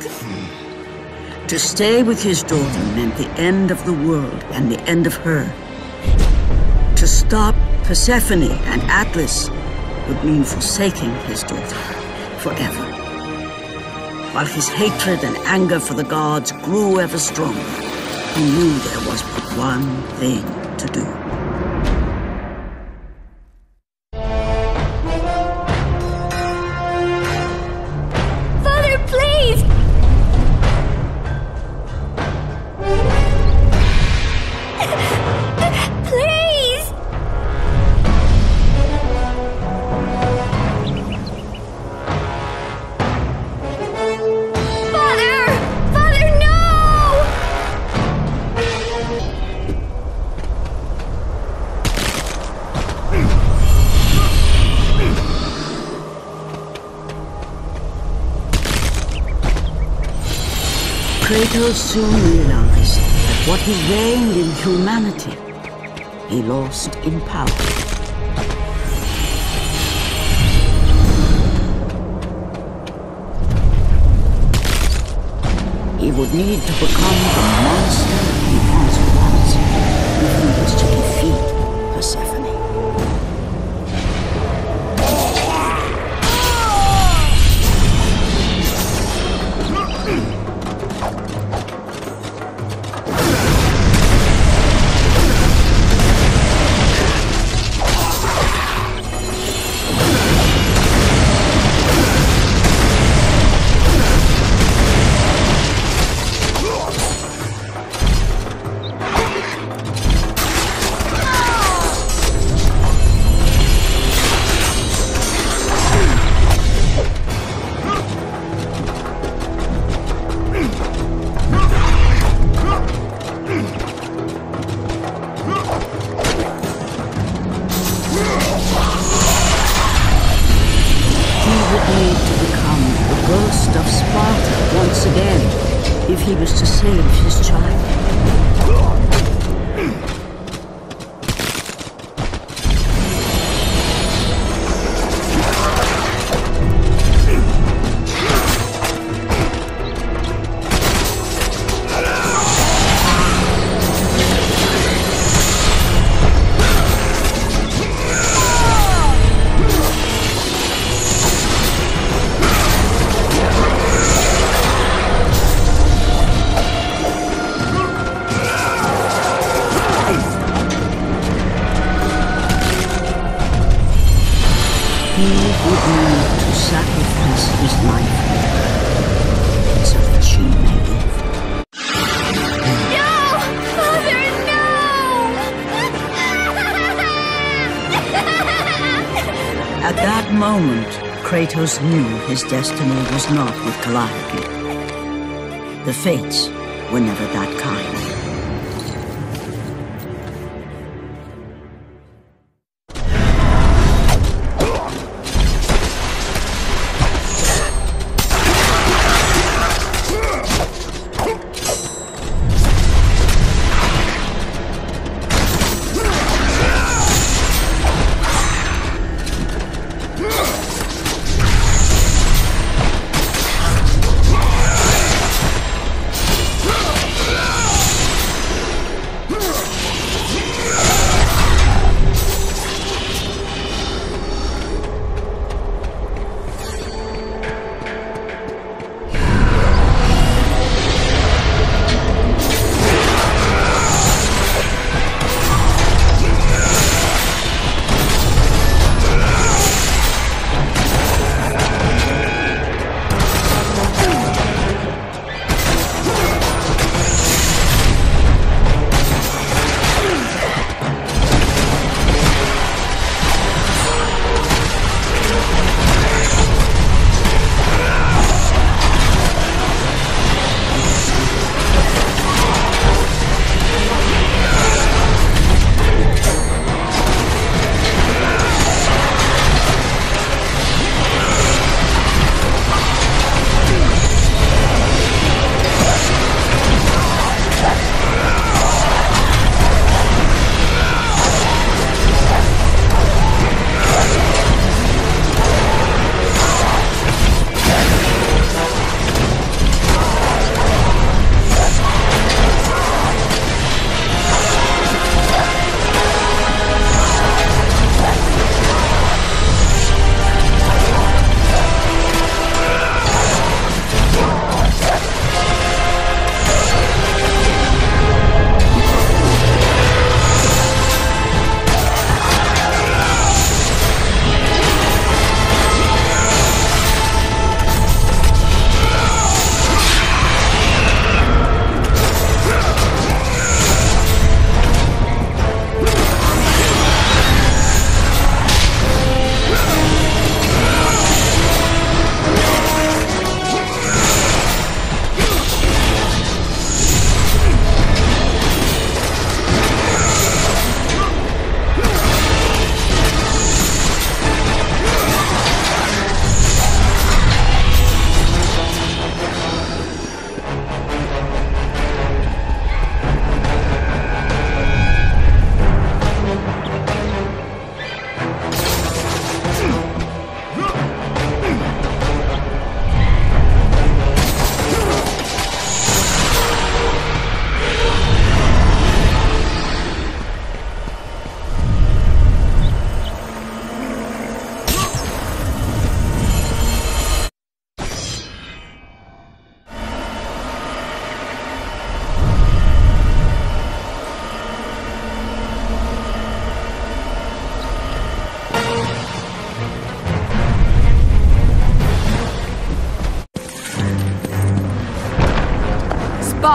To stay with his daughter meant the end of the world and the end of her. To stop Persephone and Atlas would mean forsaking his daughter forever. While his hatred and anger for the gods grew ever stronger, he knew there was but one thing to do. Kratos soon realized that what he gained in humanity, he lost in power. He would need to become the monster he once was if he was to defeat Persephone. Ghost of Sparta once again, if he was to save his child. At that moment, Kratos knew his destiny was not with Calliope. The fates were never that kind.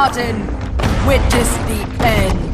Spartan, witness the end.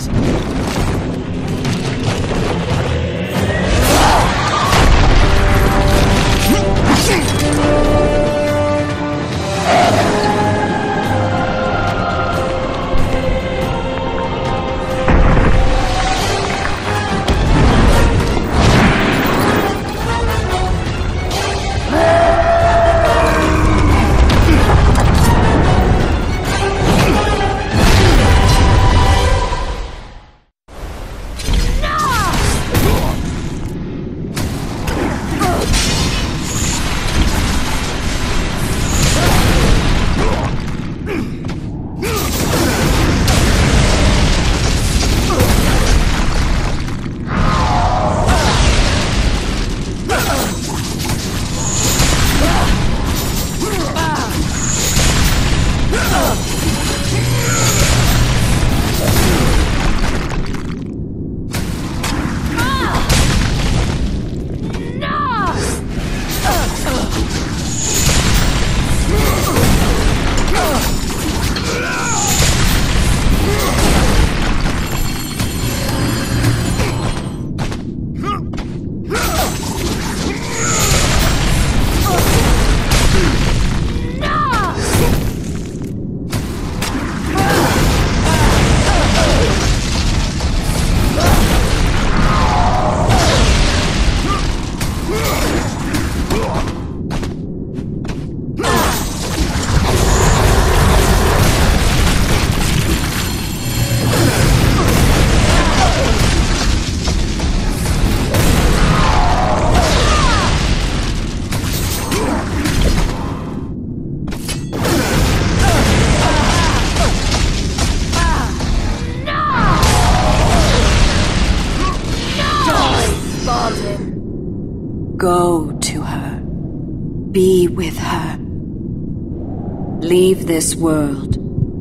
Leave this world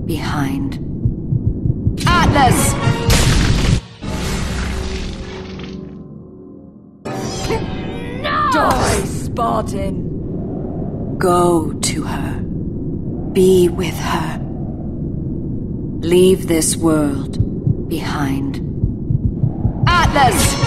behind. Atlas! No! Die, Spartan! Go to her. Be with her. Leave this world behind. Atlas!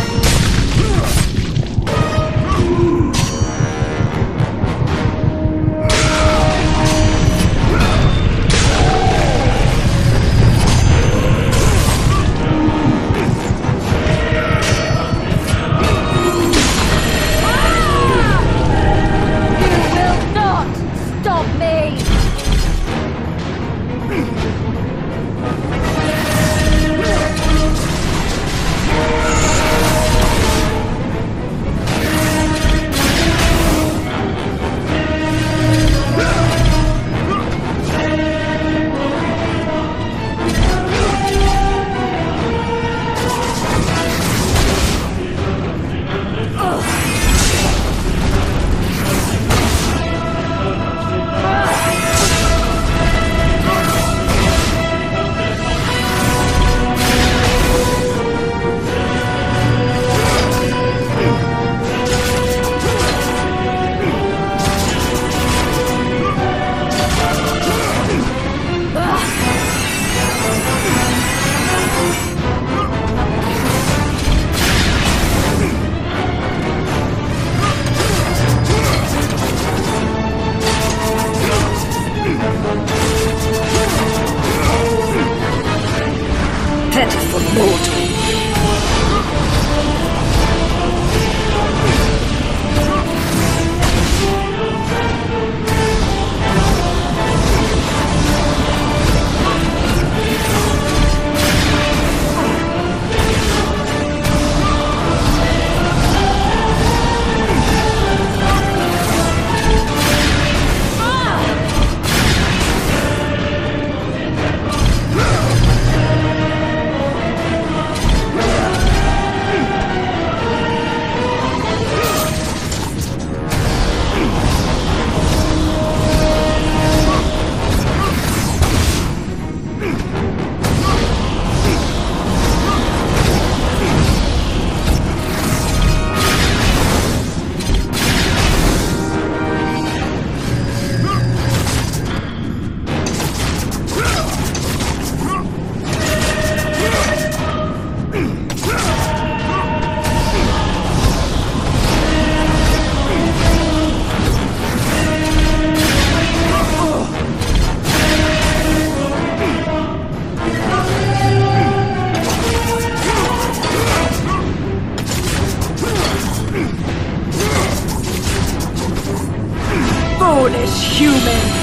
as humans.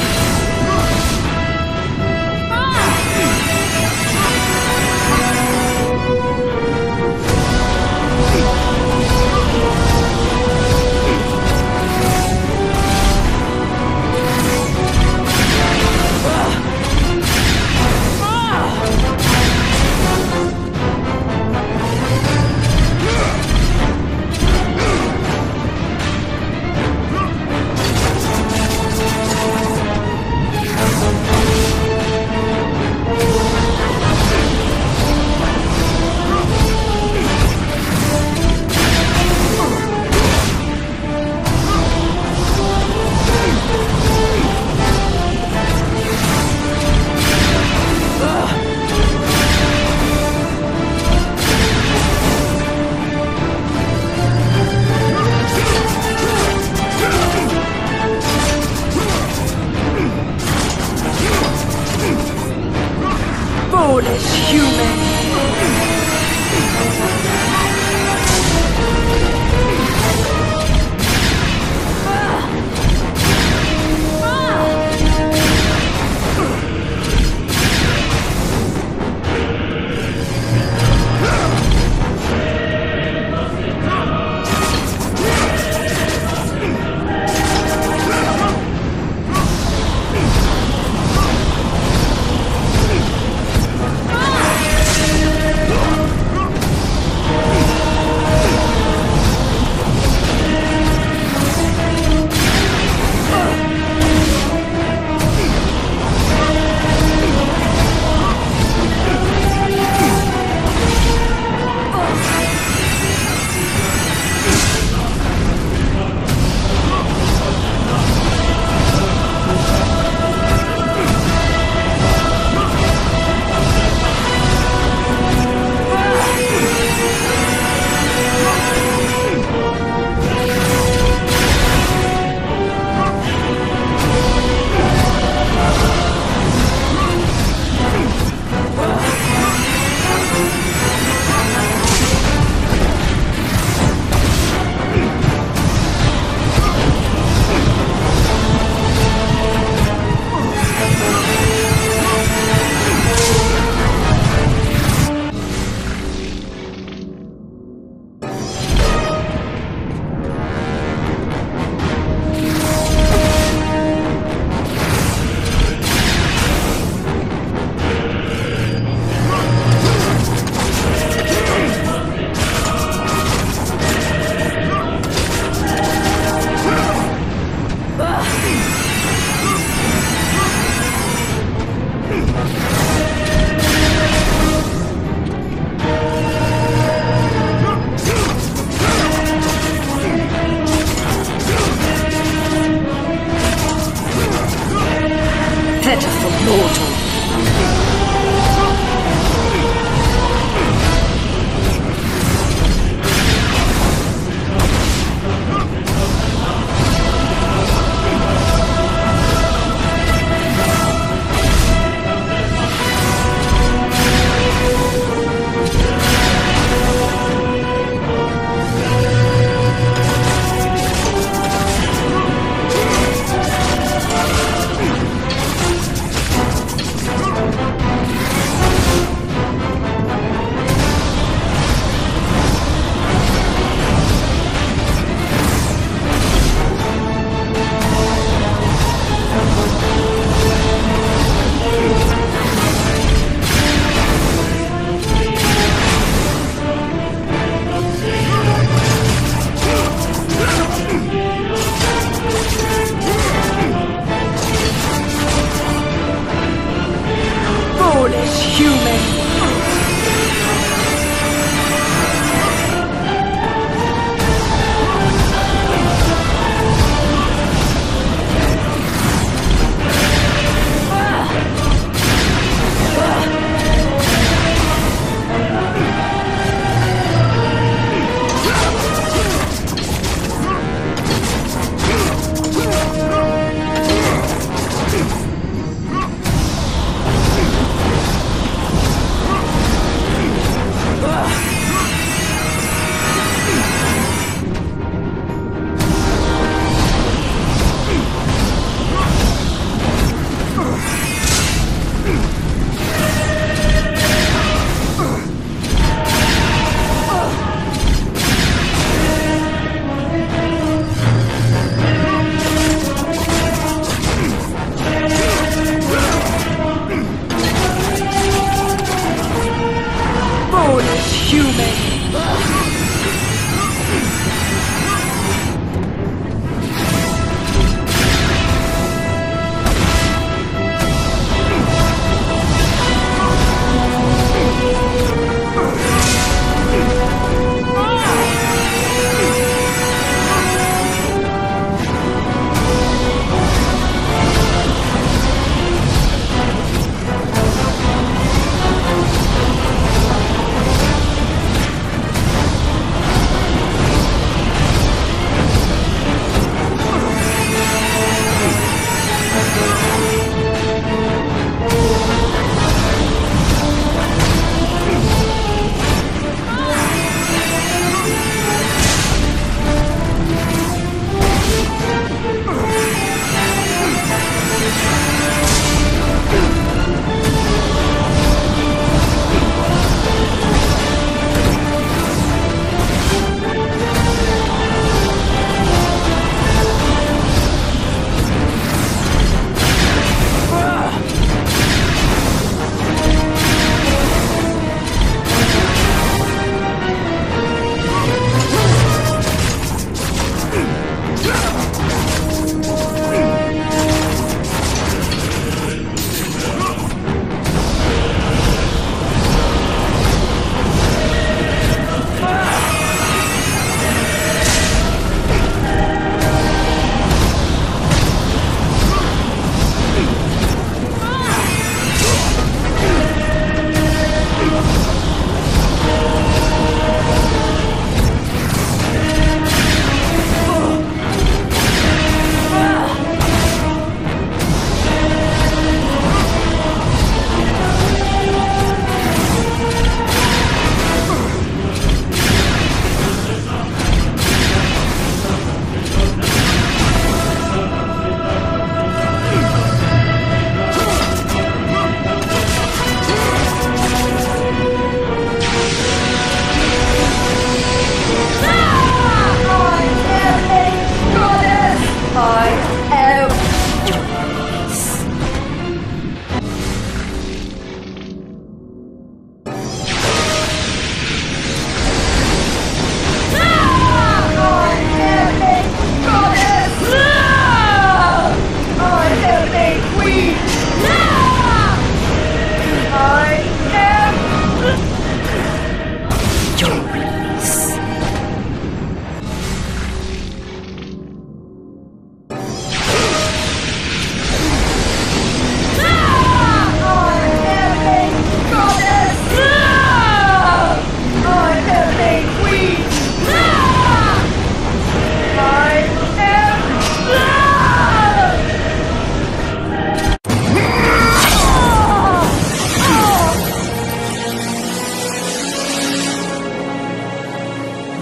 your release.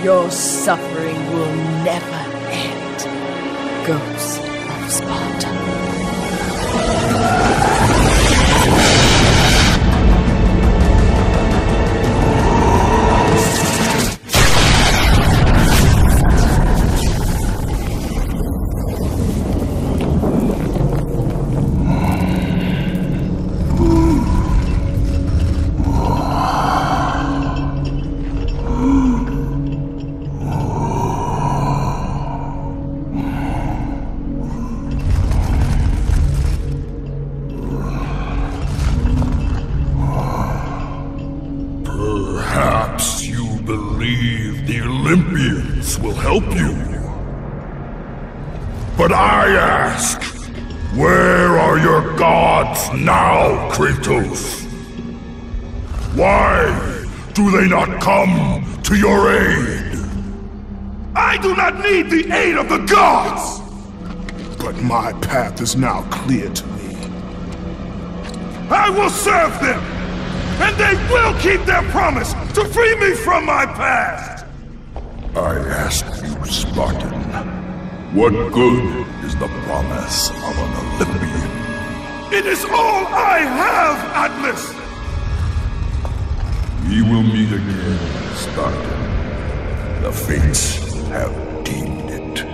Your suffering will never end, Ghost of Sparta. Now, Kratos, why do they not come to your aid? I do not need the aid of the gods! But my path is now clear to me. I will serve them, and they will keep their promise to free me from my past! I ask you, Spartan, what good is the promise of an Olympian? It is all I have, Atlas! We will meet again, Spartan. The fates have deemed it.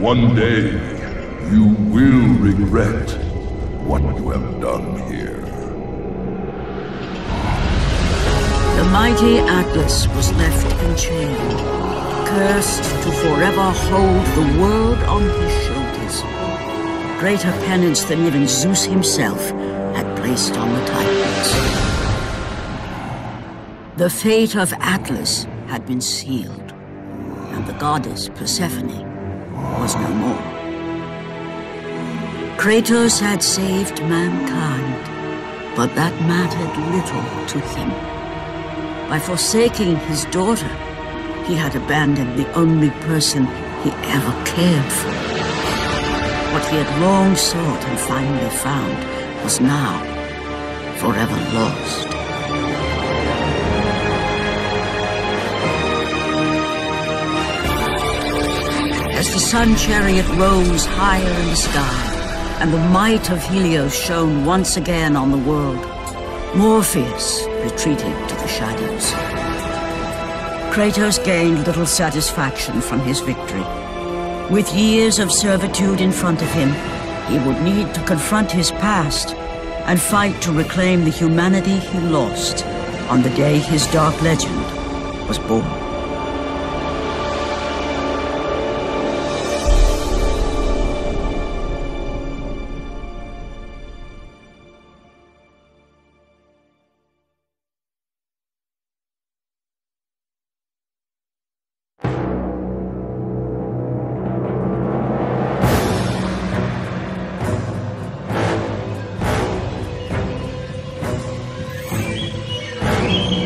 One day, you will regret what you have done here. The mighty Atlas was left enchained, cursed to forever hold the world on his shoulders. Greater penance than even Zeus himself had placed on the Titans. The fate of Atlas had been sealed, and the goddess Persephone was no more. Kratos had saved mankind, but that mattered little to him. By forsaking his daughter, he had abandoned the only person he ever cared for. What he had long sought and finally found was now forever lost. As the sun chariot rose higher in the sky, and the might of Helios shone once again on the world, Morpheus retreated to the shadows. Kratos gained little satisfaction from his victory. With years of servitude in front of him, he would need to confront his past and fight to reclaim the humanity he lost on the day his dark legend was born. Thank you.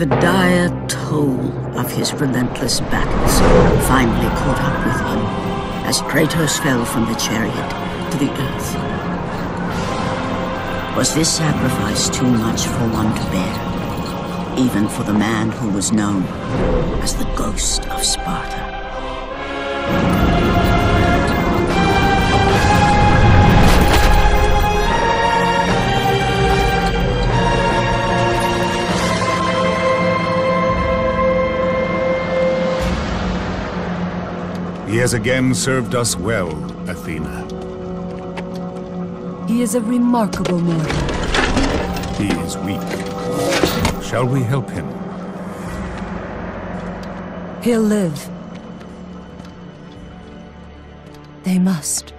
The dire toll of his relentless battles finally caught up with him as Kratos fell from the chariot to the earth. Was this sacrifice too much for one to bear, even for the man who was known as the Ghost of Sparta? He has again served us well, Athena. He is a remarkable mortal. He is weak. Shall we help him? He'll live. They must.